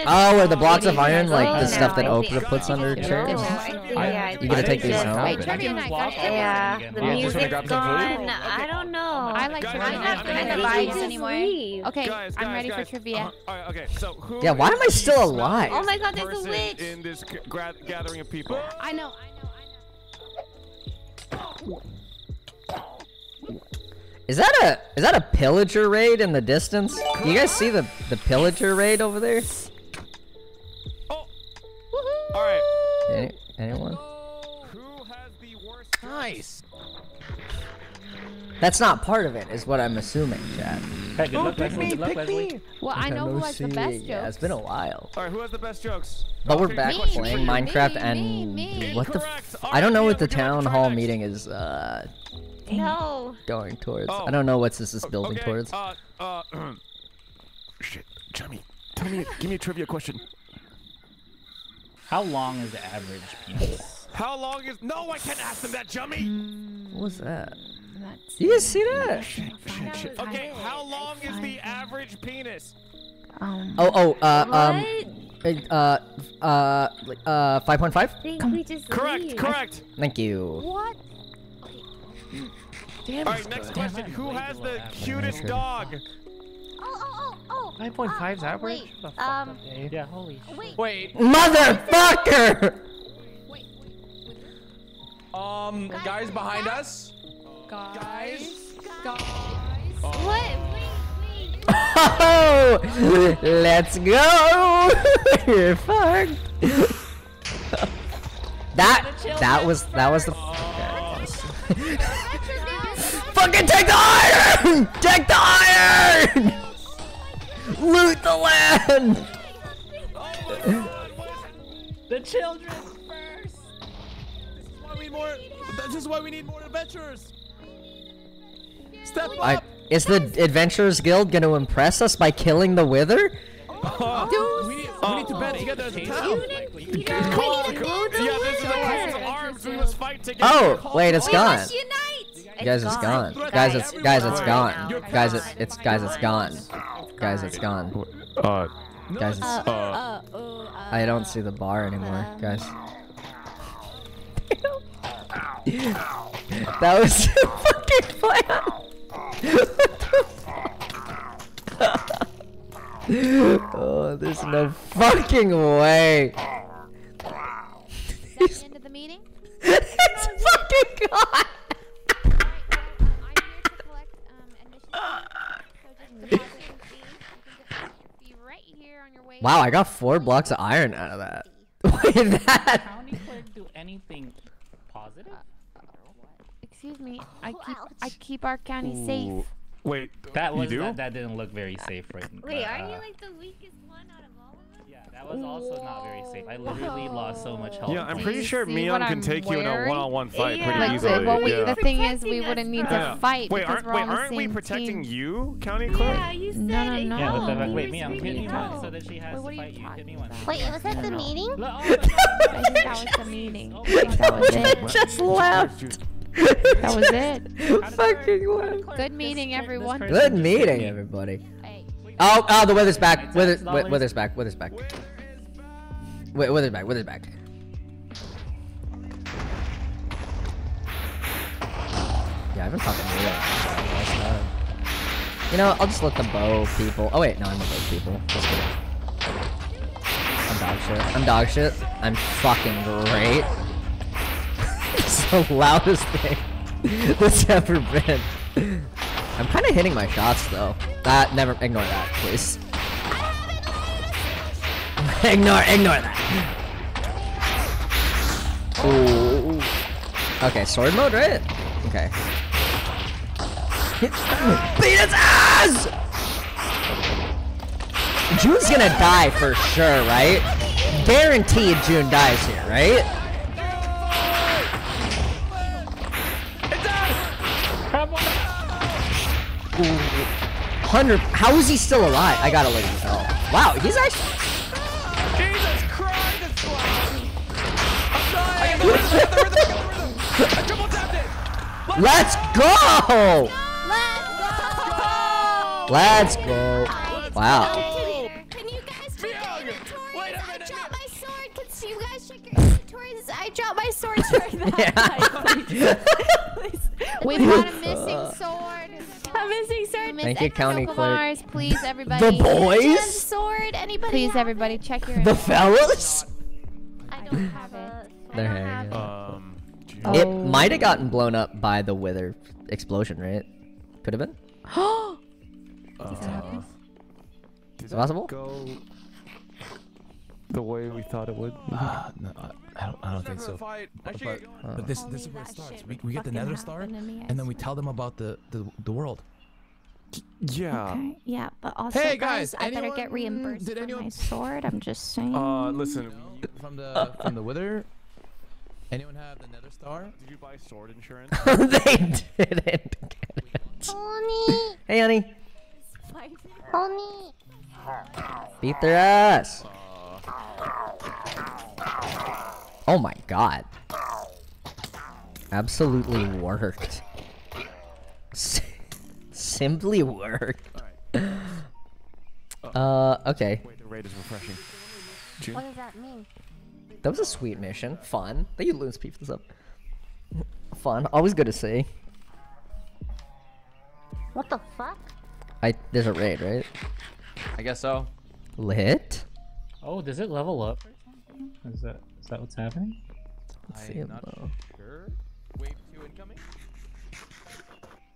oh, are the blocks of iron like the stuff that Oprah puts under chairs? You gotta take these home? Yeah, the music's gone. I don't know. I like trivia. I'm not going to buy it anymore. Okay, I'm ready for trivia. Okay, so who? Yeah, why am I still alive? Oh my god, there's a witch. In this gathering of people. I know. Is that a pillager raid in the distance? Do you guys see the pillager raid over there? Oh. Woohoo. All right. Anyone? Who has the worst? Nice. That's not part of it, is what I'm assuming, chat. Hey, good luck, Leslie. Good luck, Leslie. Well, I know who has the best jokes. Yeah, it's been a while. All right, who has the best jokes? But we're back playing Minecraft and what the? I don't know what the town hall meeting is going towards. I don't know what this is building towards. Shit, Jummy, give me a trivia question. How long is the average penis? How long is? No, I can't ask them that, Jummy. What was that? You guys see that? Shit. Okay, how long is the average penis? Like 5.5? Correct. Thank you. What? Damn. All right, next question. Who has the cutest dog? 5.5 is average? Yeah, holy shit. Wait. Motherfucker! Wait. Guys behind us? Guys. Wait. Oh, let's go. You're fucked. that was the. Okay. Fucking take the iron! Take the iron! Loot the land! The children first. This is why we need more adventurers. Step up. Is the Adventurers Guild going to impress us by killing the Wither? We need to bet together as a town. Oh, wait, it's gone. Guys, it's gone. Guys, it's gone. Guys, it's gone. Guys, it's... I don't see the bar anymore, guys. That was a fucking plan. Oh, there's no fucking way. Is that the end of the meeting? It's fucking gone. Wow, I got 4 blocks of iron out of that. What is that? County clerk do anything positive? Excuse me. I keep our county safe. Wait, that was that didn't look very safe right now. Wait, aren't you like the weakest one out of all of us? Yeah, that was also not very safe. I literally lost so much health. Yeah, I'm pretty sure Mion can take you in a one-on-one fight pretty easily. Well, the thing is, we wouldn't need to fight. Wait, aren't we protecting you, county clerk? Yeah, you said it. No, no, no. Wait, Mion, hit me once so that she has to fight you. Hit me once. Wait, was that the meeting? I think that was the meeting. I think that was it. Just left. That was it. Fucking what? Good meeting, everyone. Good meeting, everybody. Oh, oh, the weather's back. Weather's back. Weather's back. Weather's back. Weather's back. Yeah, I've been talking to you. You know, I'll just let the bow people. Oh wait, no, I'm the bow people. I'm dog shit. I'm dog shit. I'm fucking great. It's the loudest thing that's ever been. I'm kind of hitting my shots though. Never ignore that, please. Ignore that. Ooh. Okay, sword mode, right? Okay. Beat his ass! June's gonna die for sure, right? Guaranteed June dies here, right? Ooh, 100. How is he still alive? I gotta let him go. Wow, he's actually. Jesus Christ! It's I'm dying. I got the rhythm. I triple tapped it. Let's go. Let's go. Wow. Can you guys check your inventories? I dropped my sword. Can you guys check your inventories? I dropped my sword during that time. We've got a missing sword. A missing sword. Thank you, county clerk. Please, everybody. The boys. Sword. Anybody? Please, everybody, check your. The fellas. I don't have it. They're hanging. It might have gotten blown up by the wither explosion, right? Could have been. Is it possible? Go the way we thought it would. No. I don't think so. But this is where it starts. We get the nether star, and then we tell them about the world. Yeah. Okay. Yeah, but also, hey guys, I better get reimbursed for my sword. I'm just saying. Listen, from the wither. Anyone have the nether star? Did you buy sword insurance? They didn't get it. Honey. Hey, honey. Honey. Beat their ass. Oh my god. Absolutely worked. Simply worked. Okay. Wait, the raid is refreshing. What does that mean? That was a sweet mission. Fun. That you loons peeped this up. Fun. Always good to see. What the fuck? There's a raid, right? I guess so. Lit? Oh, does it level up? Is that what's happening? Let's see. I'm not sure. Wave 2 incoming?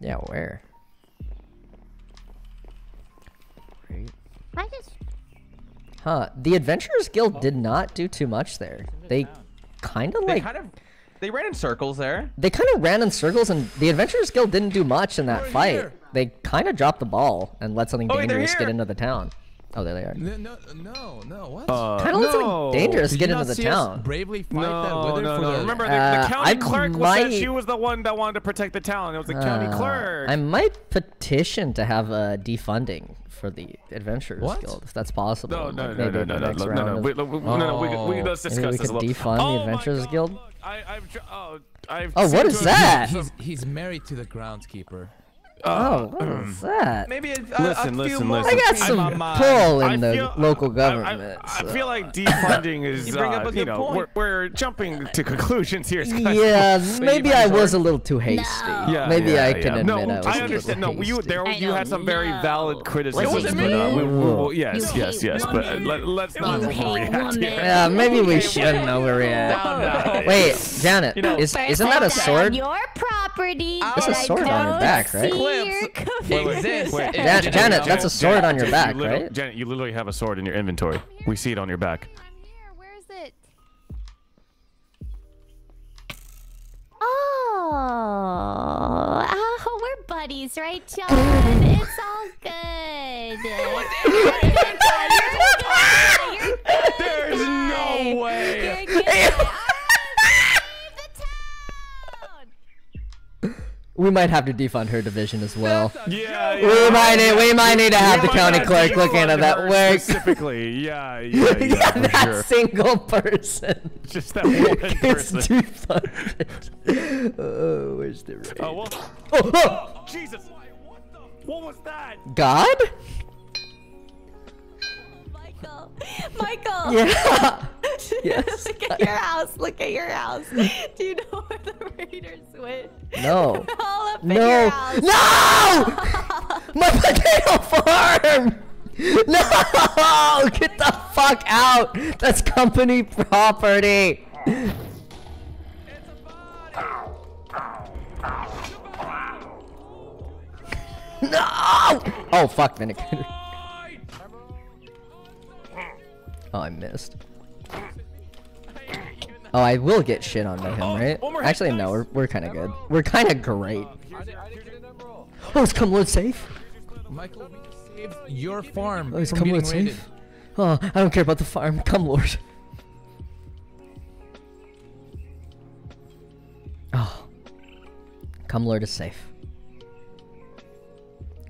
Yeah, where? Great. Huh. The Adventurers Guild did not do too much there. They kind of like... They ran in circles there. They kind of ran in circles, and the Adventurers Guild didn't do much in that fight. Here. They kind of dropped the ball and let something dangerous get into the town. Oh, there they are. No, what? Kind of looks like dangerous to get into the town. Bravely fight that wither for the... Remember, the county clerk was that she was the one that wanted to protect the town. It was the county clerk. I might petition to have a defunding for the Adventurers Guild, if that's possible. No, let's discuss this a little. Maybe we could defund the Adventurers Guild? Oh, what is that? He's married to the groundskeeper. Oh, what is that? Maybe listen. I got some pull in the local government. I feel like defunding is, we're jumping to conclusions here. Yeah, maybe I was a little too hasty. Maybe I can admit I was a little too hasty. I understand. No, you had some very valid criticisms. But yes. But let's not overreact here. Yeah, maybe we shouldn't overreact. Wait, Janet, isn't that a sword? Your property. It's a sword on your back, right? Wait. Janet, that's a sword on your back, right? Janet, you literally have a sword in your inventory. We see it on your back. I'm here. Where is it? Oh, we're buddies, right, John? It's all good. There's no way. We might have to defund her division as well. We might need to have the county clerk look into that work. Specifically, yeah, that sure. Single person. Just that one person. It's defunded. Oh, where's the raid? Oh, well. Oh, Jesus! What was that? God? Michael. Michael. Yeah. Yes. Look at your house. Look at your house. Do you know where the raiders went? No. They're all up in your house. No! My potato farm! No! Get the fuck out! That's company property. It's a body. No! Oh fuck, vinegar. Oh, I missed. Oh, I will get shit on by him, right? Actually, no, we're kind of good. We're kind of great. Oh, is Cumlord safe? Michael, we saved your farm. Oh, is Cumlord safe? Oh, I don't care about the farm. Cumlord. Oh. Cumlord is safe.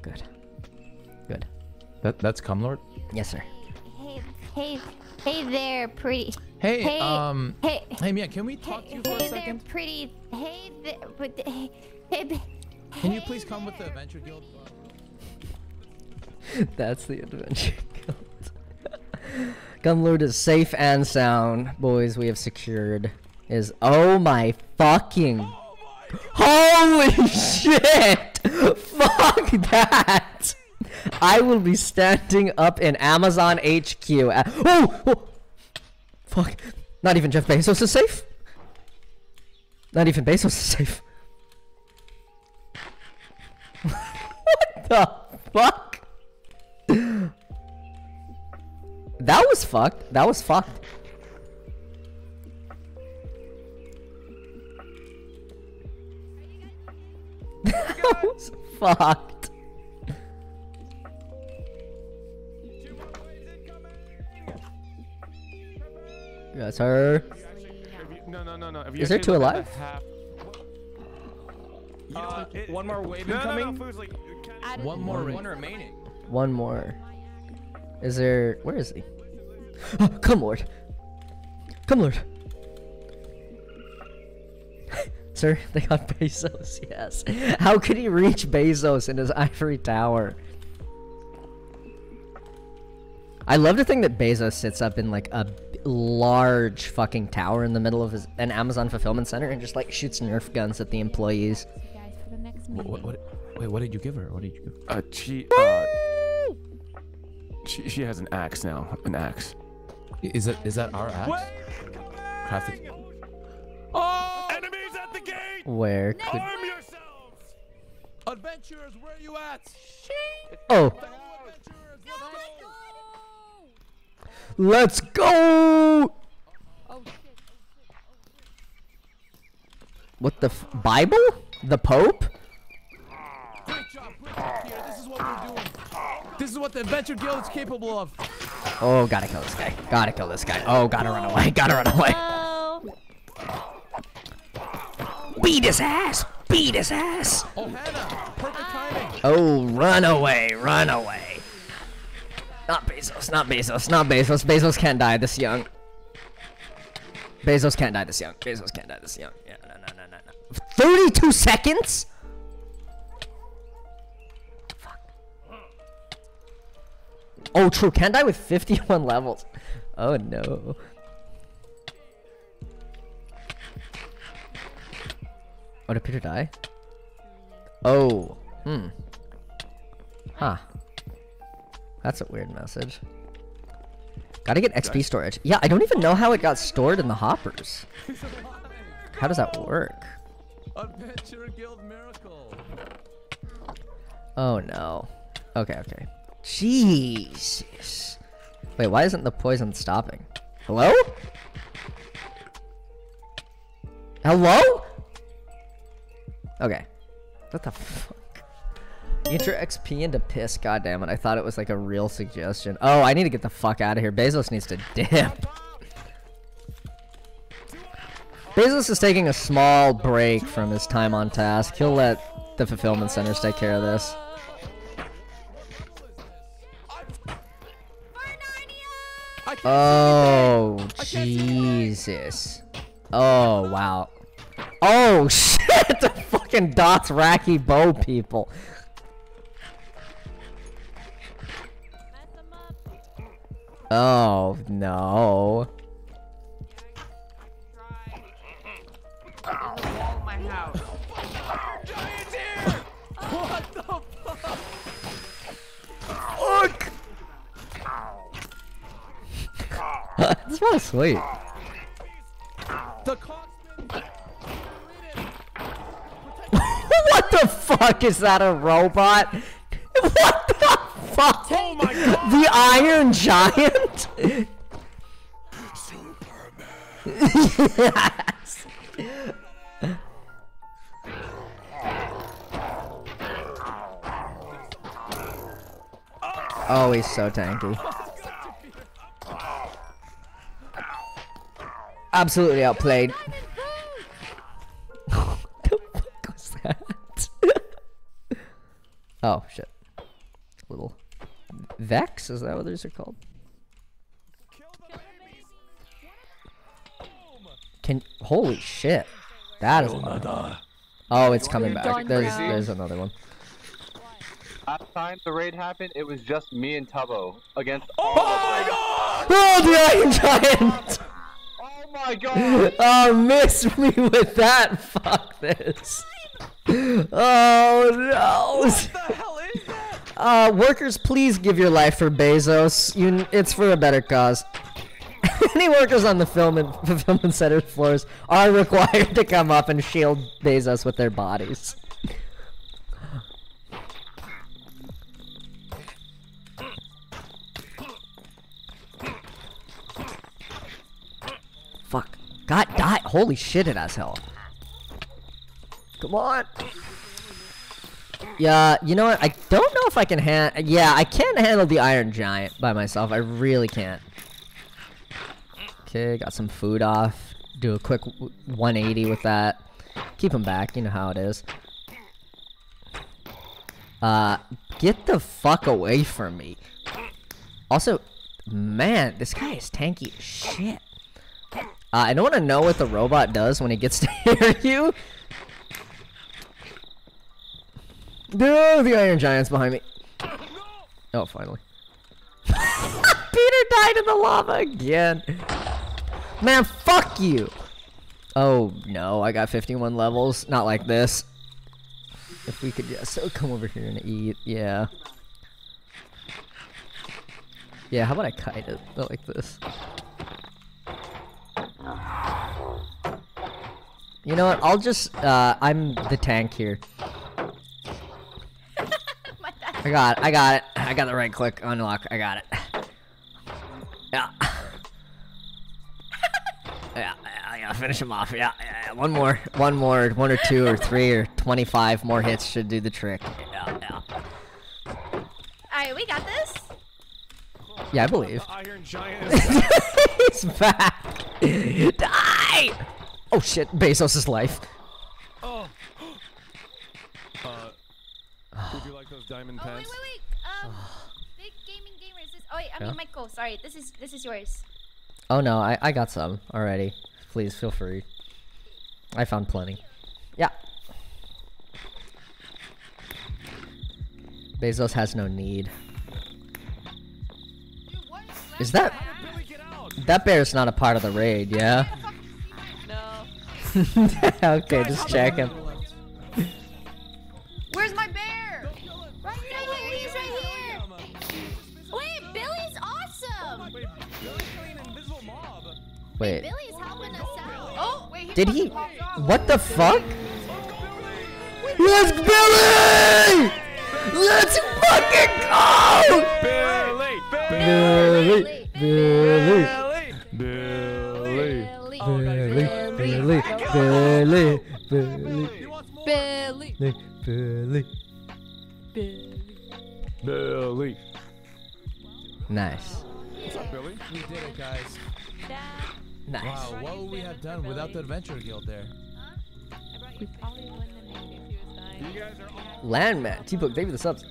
Good. Good. That's Cumlord? Yes, sir. Hey there, pretty. Hey, man, can we talk to you for a second? There, pretty. Can you please come with the Adventure Guild? That's the Adventure Guild. Cumlord is safe and sound, boys. We have secured is. Oh my fucking! Oh my holy shit! Fuck that! I will be standing up in Amazon HQ. Oh! Fuck. Not even Jeff Bezos is safe. Not even Bezos is safe. What the fuck? That was fucked. That was fucked. That was fucked. Yes, sir. No. Is there two alive? One more wave incoming. One more. Is there? Where is he? Oh, Cumlord. Cumlord. Sir, they got Bezos. Yes. How could he reach Bezos in his ivory tower? I love to think that Bezos sits up in like a large fucking tower in the middle of an Amazon fulfillment center and just like shoots Nerf guns at the employees. Wait, what did you give her? What did you give her? She has an axe now. An axe. Is that our axe? Crafted. Oh! Enemies at the gate! Where could... Arm yourselves! Adventurers, where are you at? Oh. Let's go! What the f Bible? The Pope? Great job, Peter. This is what we're doing. This is what the Adventure Guild is capable of. Oh, gotta kill this guy. Gotta kill this guy. Oh, gotta run away. Gotta run away. Beat his ass! Beat his ass! Oh, Hannah! Perfect timing! Oh, run away! Run away! Not Bezos, not Bezos, not Bezos. Bezos can't die this young. Bezos can't die this young. Bezos can't die this young. Yeah, no. 32 seconds? Fuck. Oh, true. Can't die with 51 levels. Oh, no. Oh, did Peter die? Oh. Hmm. Huh. That's a weird message. Gotta get XP storage. Yeah, I don't even know how it got stored in the hoppers. How does that work? Adventure Guild miracle. Oh no. Okay. Jesus. Wait, why isn't the poison stopping? Hello? Hello? Okay. What the fuck? Get your XP into piss. God damn it. I thought it was like a real suggestion. Oh, I need to get the fuck out of here. Bezos needs to dip. Bezos is taking a small break from his time on task. He'll let the fulfillment centers take care of this. Oh, Jesus. Oh, wow. Oh, shit! The fucking Dothraki bow people. Oh, no. It's really sweet. What the fuck? Is that a robot? What the fuck? Oh my God. The Iron Giant? Superman. Yes. Oh, he's so tanky. Absolutely outplayed. What the fuck was that? Oh, shit. Little Vex? Is that what these are called? Can... Holy shit. That is another. Oh, it's coming back. There's another one. Last time the raid happened, it was just me and Tubbo against... Oh my God! Oh, the Iron Giant! Oh my God! Oh, miss me with that! Fuck this! Oh no! What the hell is that? Workers, please give your life for Bezos. It's for a better cause. Any workers on the fulfillment center floors are required to come up and shield Bezos with their bodies. God, die! Holy shit, it has hell. Come on. Yeah, you know what? I don't know if I can Yeah, I can't handle the Iron Giant by myself. I really can't. Okay, got some food off. Do a quick 180 with that. Keep him back. You know how it is. Get the fuck away from me. Also, man, this guy is tanky as shit. I don't want to know what the robot does when he gets to hear you. No, the Iron Giant's behind me. Oh, finally. Peter died in the lava again. Man, fuck you. Oh, no, I got 51 levels. Not like this. If we could just come over here and eat. Yeah. Yeah, how about I kite it like this? You know what, I'll just, I'm the tank here. I got it. I got the right click, unlock, I got it. Yeah. Yeah, I gotta finish him off, yeah. One more, 1 or 2 or 3 or 25 more hits should do the trick. Yeah. Alright, we got this. Yeah, I believe. Iron Giant is He's back. Die! Oh shit, Bezos' life. Oh. Would you like those diamond pants? Oh, wait. Big Gaming Gamers. Oh, wait, I mean, Michael, sorry. This is yours. Oh, no, I got some already. Please, feel free. I found plenty. Yeah. Bezos has no need. Dude, what is that? That bear's not a part of the raid, yeah? Okay, just checking. Where's my bear? Right here, he's right here. Wait, Billy's awesome. Wait. Billy's helping us out. Oh, wait. Did he? What the fuck? Let's Billy! Let's fucking go! Billy! Billy! Billy. Billy. Billy. Billy. Billy. Billy. Billy. Billy. Billy. Nice. What's up, Billy? We did it, guys. Nice. Wow, what would we have done without the Adventure Guild there? Landman, T-Book, thank you for the subs.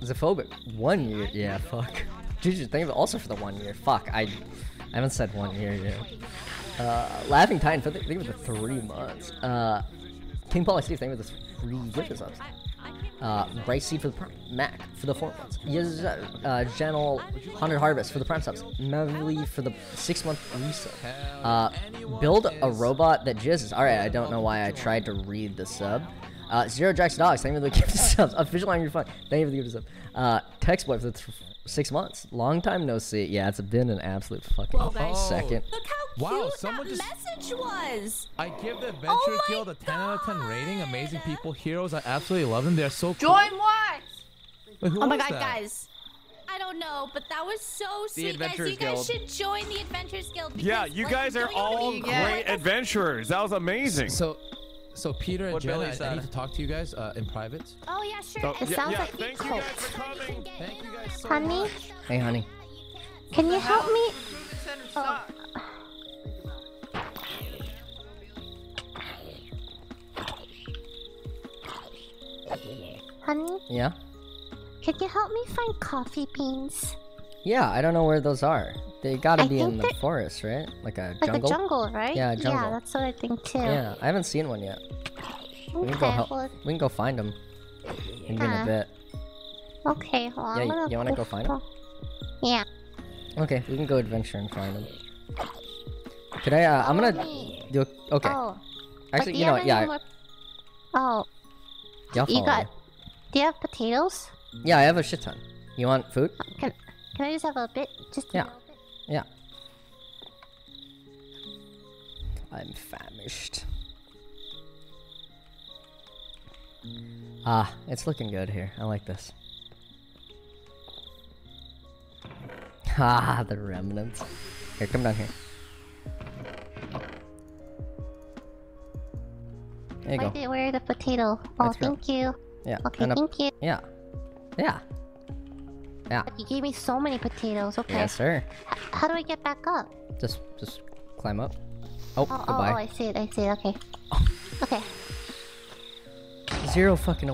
Xophobic, 1 year. Yeah, fuck. Juju, thank you also for the 1 year. Fuck, I haven't said 1 year yet. Laughing Titan, thank you for the 3 months. King Paul, I see, thank you for the 3 gifted subs. Bryce C for the prime, Mac for the 4 months, Janel Hunter Harvest for the prime subs, Mavely for the 6 month resub. Build a robot that jizzes. Alright, I don't know why I tried to read the sub. Zero Jackson Dogs, thank you for the gift subs. Official Angry Fun, thank you for the gift sub. Textboy for the 6 months. Long time no see. Yeah, it's been an absolute fucking second. Look how cute that message was. I give the Adventure Guild a 10 out of 10 rating. Amazing people, heroes. I absolutely love them. They're so cool. Join what? Wait, oh my god, that? Guys. I don't know, but that was so sweet. Guys, you guys should join the Adventurers Guild. Yeah, you guys are all great adventurers. That was amazing. So Peter and Janet, I need to talk to you guys in private. Oh yeah, sure. It sounds like you cult. Thank you guys so much. Hey, honey. Can you help me? Oh. Honey? Yeah? Can you help me find coffee beans? Yeah, I don't know where those are. They gotta be in the forest, right? Like a jungle? Like a jungle, right? Yeah, a jungle. Yeah, that's what I think too. Yeah, I haven't seen one yet. Okay, we can go find them in a bit. Okay, hold on. Yeah, you wanna go find them? Yeah. Okay, we can go adventure and find them. Could I, I'm gonna do a, actually, you know what, yeah. Do you have potatoes? Yeah, I have a shit ton. You want food? Can I just have a bit? Just a little bit? Yeah. I'm famished. Ah, it's looking good here. I like this. Ah, the remnants. Here, come down here. There you go. Where the potato? Oh, thank you. Yeah. Okay, thank you. Yeah. Yeah. Yeah. You gave me so many potatoes. Okay. Yes, sir. How do I get back up? Just climb up. Oh, goodbye. I see it. Okay. Okay. Zero fucking.